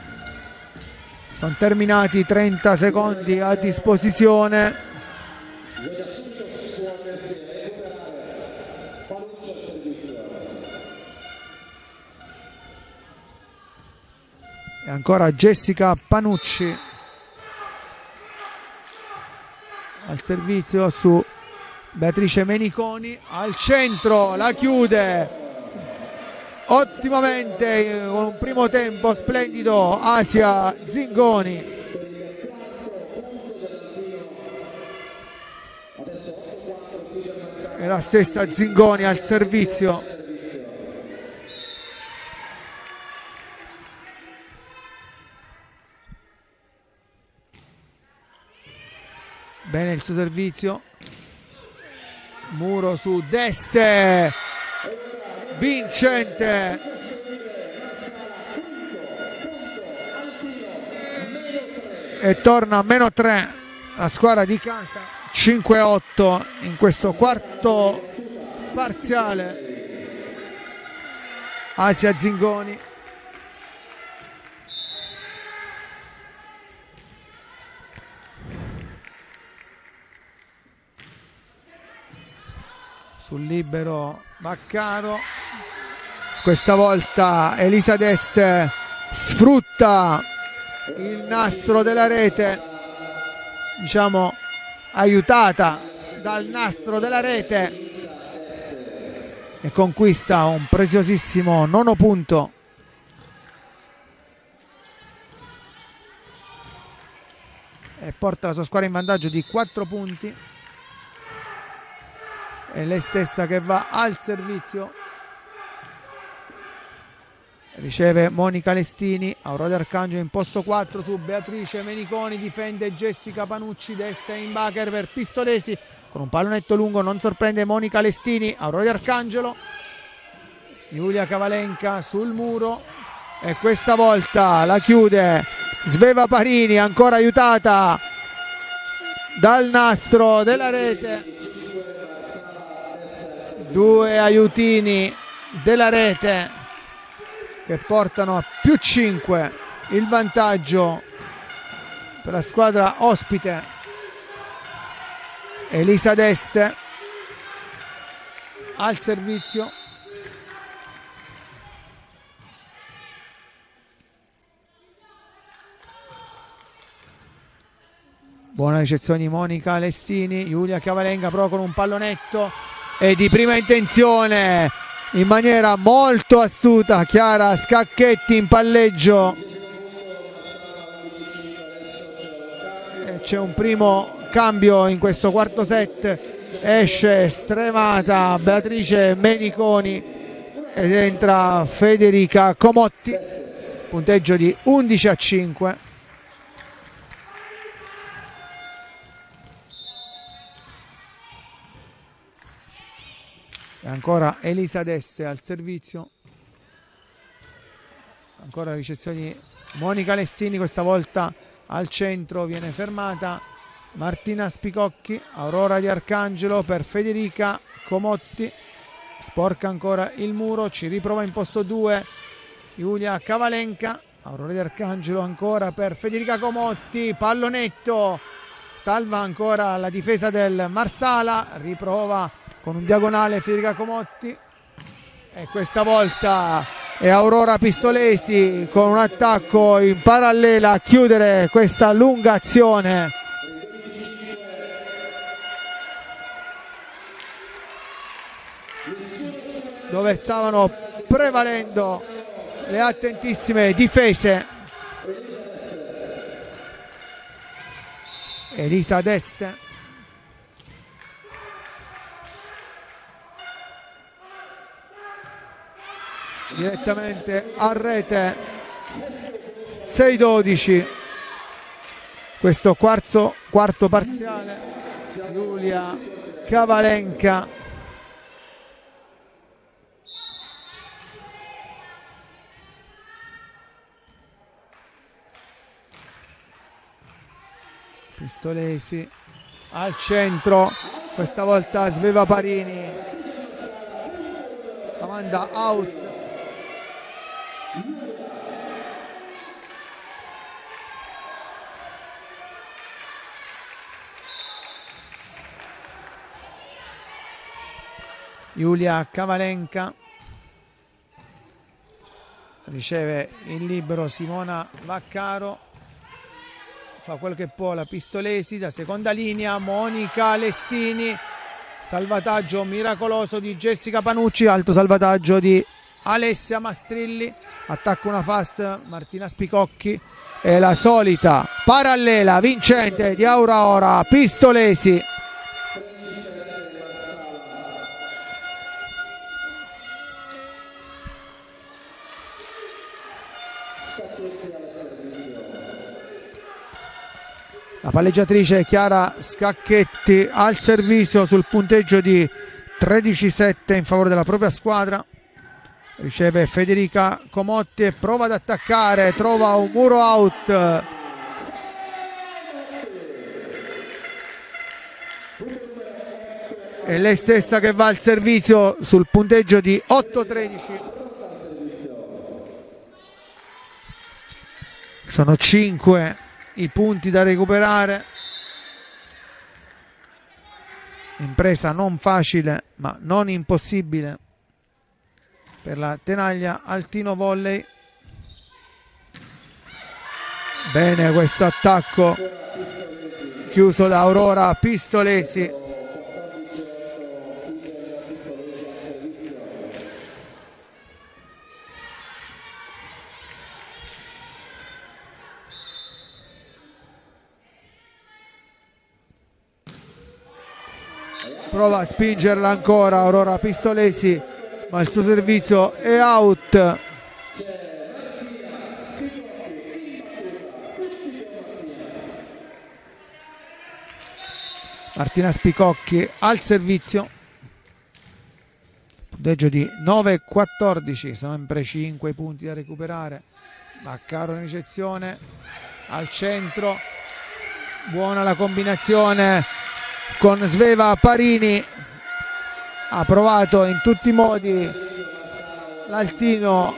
Sono terminati 30 secondi a disposizione. E ancora Jessica Panucci al servizio su Beatrice Meniconi, al centro la chiude ottimamente con un primo tempo splendido Asia Zingoni. E la stessa Zingoni al servizio. Bene il suo servizio, muro su D'Este, vincente. E torna a -3 la squadra di casa, 5-8 in questo quarto parziale. Asia Zingoni. Sul libero Vaccaro, questa volta Elisa D'Este sfrutta il nastro della rete, diciamo aiutata dal nastro della rete, e conquista un preziosissimo nono punto. E porta la sua squadra in vantaggio di 4 punti. È lei stessa che va al servizio, riceve Monica Lestini, Aurora d'Arcangelo in posto 4 su Beatrice Meniconi, difende Jessica Panucci, destra in backer per Pistolesi, con un pallonetto lungo non sorprende Monica Lestini, Aurora d'Arcangelo, Giulia Cavalenca sul muro e questa volta la chiude Sveva Parini, ancora aiutata dal nastro della rete. Due aiutini della rete che portano a +5 il vantaggio per la squadra ospite. Elisa D'Este al servizio. Buona ricezione di Monica Lestini, Giulia Cavalenca però con un pallonetto e di prima intenzione in maniera molto astuta Chiara Scacchetti in palleggio. C'è un primo cambio in questo quarto set, esce stremata Beatrice Meniconi ed entra Federica Comotti, punteggio di 11-5. E ancora Elisa D'Este al servizio. Ancora la ricezione di Monica Lestini, questa volta al centro, viene fermata Martina Spicocchi. Aurora di Arcangelo per Federica Comotti, sporca ancora il muro, ci riprova in posto 2 Giulia Cavalenca. Aurora di Arcangelo ancora per Federica Comotti, pallonetto, salva ancora la difesa del Marsala, riprova con un diagonale Federica Comotti e questa volta è Aurora Pistolesi con un attacco in parallela a chiudere questa lunga azione. Dove stavano prevalendo le attentissime difese. Elisa D'Este. Direttamente a rete. 6-12 questo quarto parziale. Giulia Cavalenca Pistolesi al centro, questa volta Sveva Parini, la manda out. Giulia Cavalenca riceve il libero Simona Vaccaro, fa quel che può la Pistolesi da seconda linea. Monica Lestini, salvataggio miracoloso di Jessica Panucci, alto salvataggio di Alessia Mastrilli, attacca una fast Martina Spicocchi e la solita parallela vincente di Aurora Pistolesi. La palleggiatrice Chiara Scacchetti al servizio sul punteggio di 13-7 in favore della propria squadra. Riceve Federica Comotti e prova ad attaccare, trova un muro out. E lei stessa che va al servizio sul punteggio di 8-13. Sono 5 i punti da recuperare. Impresa non facile ma non impossibile per la Tenaglia Altino Volley. Bene questo attacco chiuso da Aurora Pistolesi. Prova a spingerla ancora Aurora Pistolesi, ma il suo servizio è out. Martina Spicocchi al servizio. Punteggio di 9-14, sono sempre 5 i punti da recuperare. Vaccaro in ricezione al centro. Buona la combinazione con Sveva Parini, ha provato in tutti i modi l'Altino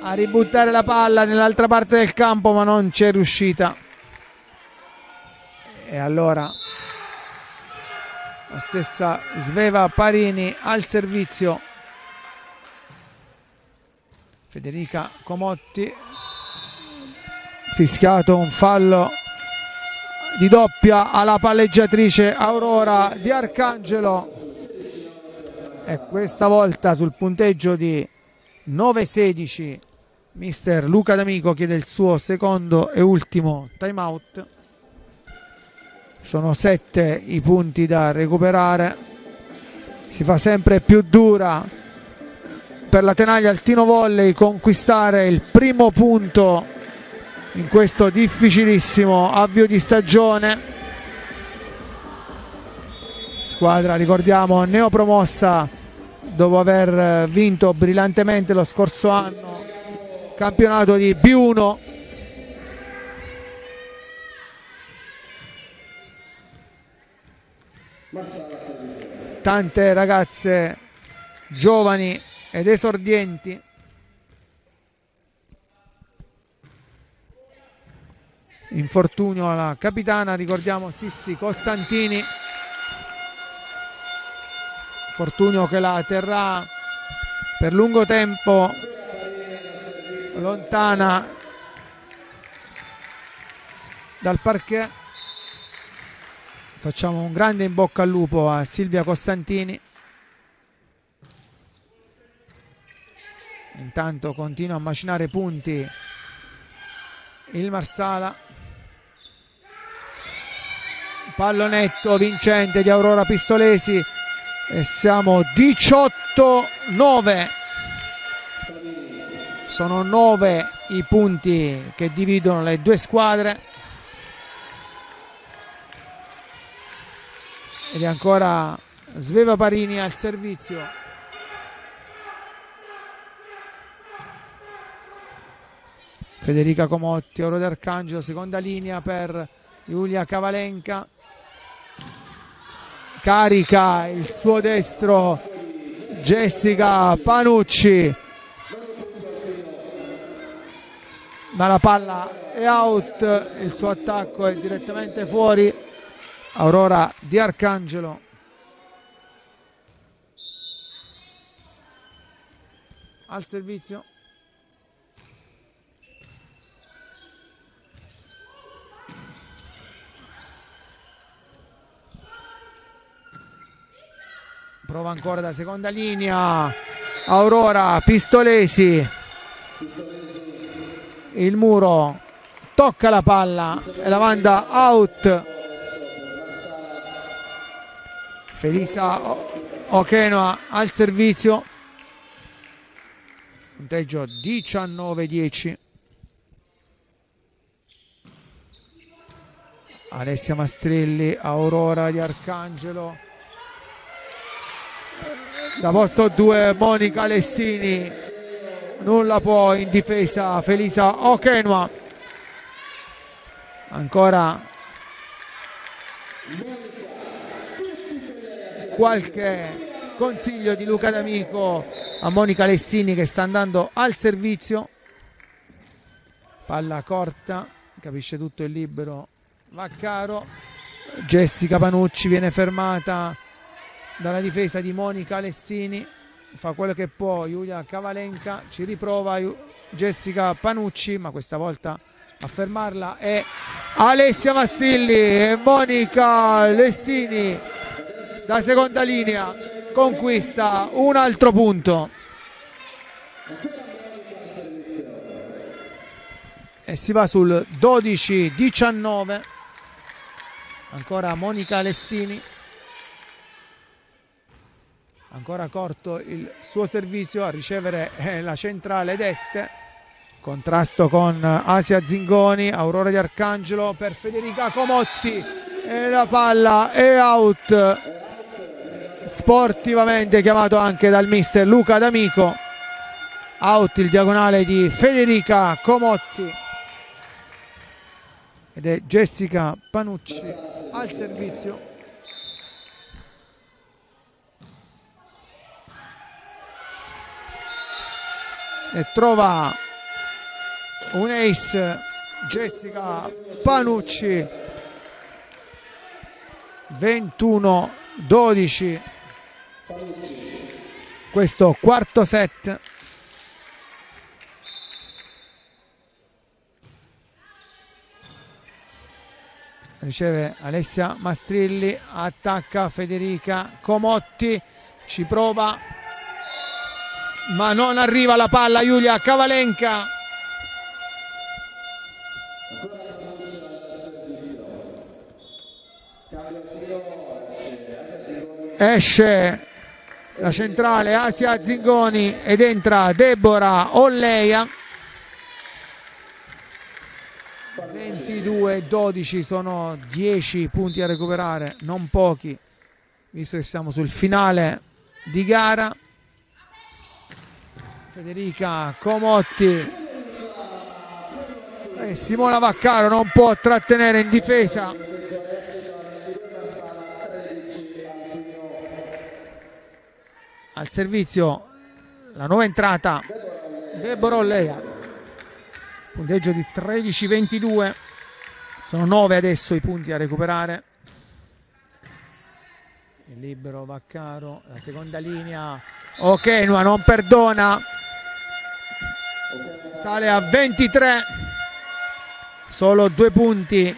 a ributtare la palla nell'altra parte del campo ma non c'è riuscita, e allora la stessa Sveva Parini al servizio. Federica Comotti, fischiato un fallo di doppia alla palleggiatrice Aurora di Arcangelo, e questa volta sul punteggio di 9-16 mister Luca D'Amico chiede il suo secondo e ultimo time out. Sono 7 i punti da recuperare, si fa sempre più dura per la Tenaglia Altino Volley conquistare il primo punto in questo difficilissimo avvio di stagione. Squadra, ricordiamo, neopromossa dopo aver vinto brillantemente lo scorso anno campionato di B1. Tante ragazze giovani ed esordienti. Infortunio alla capitana, ricordiamo Sissi Costantini, infortunio che la terrà per lungo tempo lontana dal parquet. Facciamo un grande in bocca al lupo a Silvia Costantini. Intanto continua a macinare punti il Marsala. Pallonetto vincente di Aurora Pistolesi e siamo 18-9. Sono 9 i punti che dividono le due squadre ed è ancora Sveva Parini al servizio. Federica Comotti, Aurora di Arcangelo, seconda linea per Giulia Cavalenca. Carica il suo destro Jessica Panucci, ma la palla è out, il suo attacco è direttamente fuori. Aurora di Arcangelo. Al servizio. Prova ancora da seconda linea Aurora Pistolesi, il muro tocca la palla e la manda out. Felisa Okenwa al servizio, punteggio 19-10. Alessia Mastrilli, Aurora di Arcangelo. Da posto 2 Monica Lestini, nulla può in difesa Felisa Okenwa. Ancora qualche consiglio di Luca D'Amico a Monica Lestini che sta andando al servizio. Palla corta, capisce tutto il libero Vaccaro. Jessica Panucci viene fermata dalla difesa di Monica Lestini, fa quello che può Giulia Cavalenca, ci riprova Jessica Panucci, ma questa volta a fermarla è Alessia Mastrilli. E Monica Lestini da seconda linea conquista un altro punto e si va sul 12-19. Ancora Monica Lestini, ancora corto il suo servizio, a ricevere la centrale D'Este, contrasto con Asia Zingoni, Aurora di Arcangelo per Federica Comotti e la palla è out, sportivamente chiamato anche dal mister Luca D'Amico. Out il diagonale di Federica Comotti ed è Jessica Panucci al servizio. E trova un ace Jessica Panucci. 21-12 questo quarto set. Riceve Alessia Mastrilli, attacca Federica Comotti, ci prova ma non arriva la palla Giulia Cavalenca. Esce la centrale Asia Zingoni ed entra Debora Ollea. 22-12, sono 10 punti a recuperare, non pochi visto che siamo sul finale di gara. Federica Comotti e Simona Vaccaro non può trattenere in difesa. Al servizio la nuova entrata Debora Ollea, punteggio di 13-22, sono 9 adesso i punti a recuperare. Il libero Vaccaro, la seconda linea Okenwa non perdona, sale a 23, solo 2 punti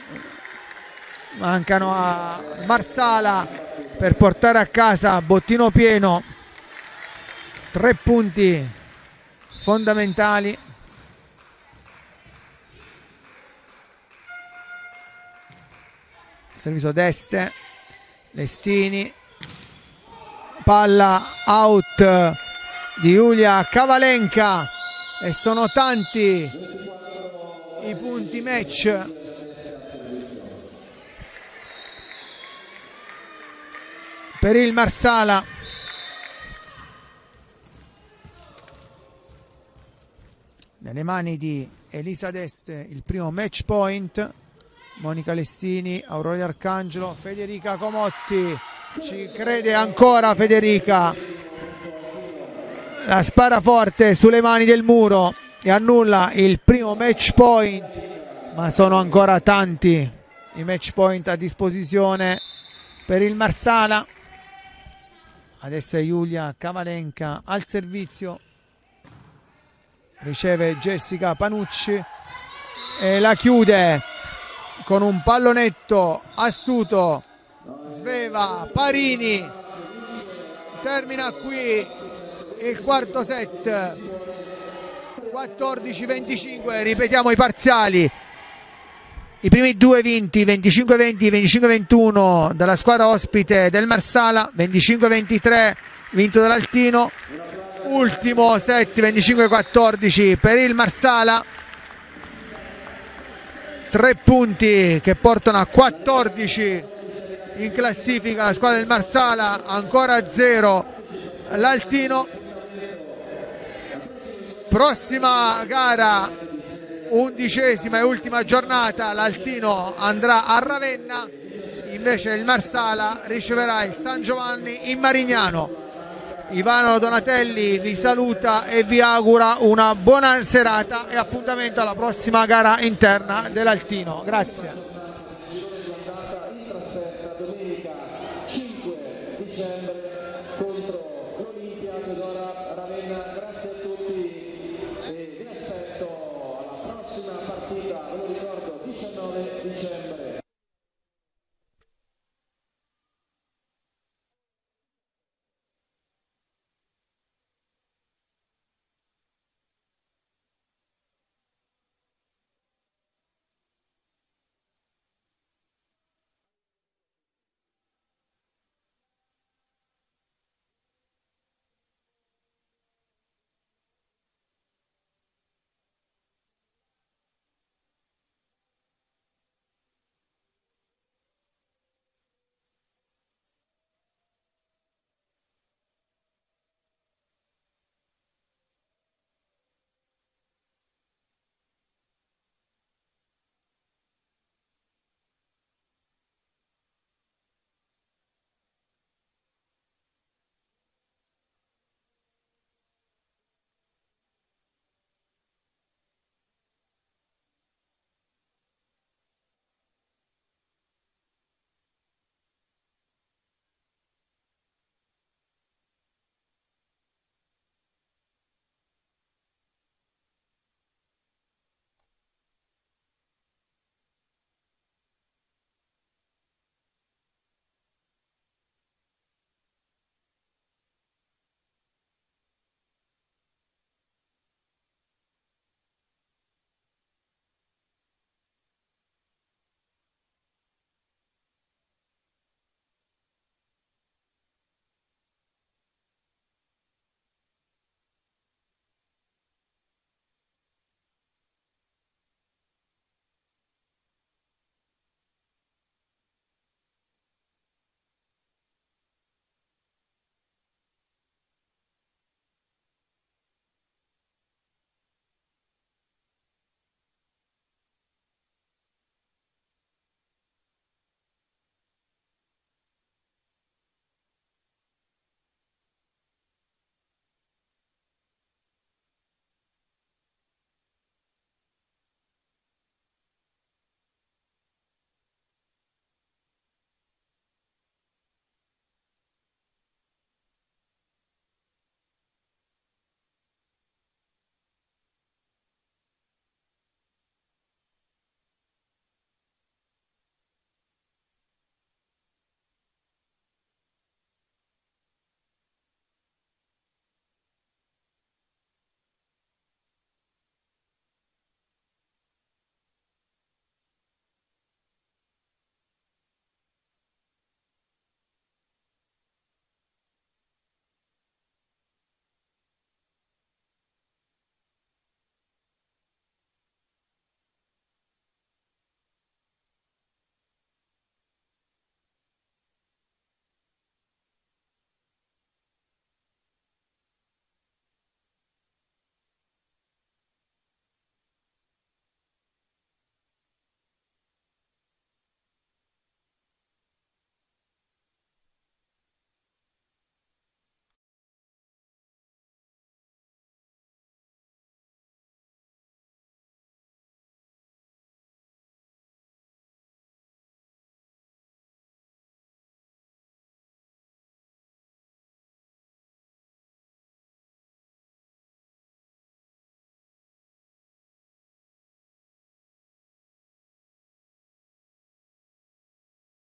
mancano a Marsala per portare a casa bottino pieno, 3 punti fondamentali. Servizio D'Este, Lestini, palla out di Giulia Cavalenca e sono tanti i punti match. Per il Marsala nelle mani di Elisa D'Este il primo match point. Monica Lestini, Aurora di Arcangelo, Federica Comotti. Ci crede ancora Federica, la spara forte sulle mani del muro e annulla il primo match point, ma sono ancora tanti i match point a disposizione per il Marsala. Adesso è Giulia Cavalenca al servizio, riceve Jessica Panucci e la chiude con un pallonetto astuto Sveva Parini. Termina qui il quarto set, 14-25. Ripetiamo i parziali: i primi 2 vinti 25-20, 25-21 dalla squadra ospite del Marsala, 25-23 vinto dall'Altino. Ultimo set 25-14 per il Marsala, 3 punti che portano a 14 in classifica la squadra del Marsala, ancora a 0 l'Altino. Prossima gara, 11ª e ultima giornata, l'Altino andrà a Ravenna, invece il Marsala riceverà il San Giovanni in Marignano. Ivano Donatelli vi saluta e vi augura una buona serata e appuntamento alla prossima gara interna dell'Altino. Grazie. Grazie a tutti e vi aspetto alla prossima partita, ve lo ricordo, 19 dicembre.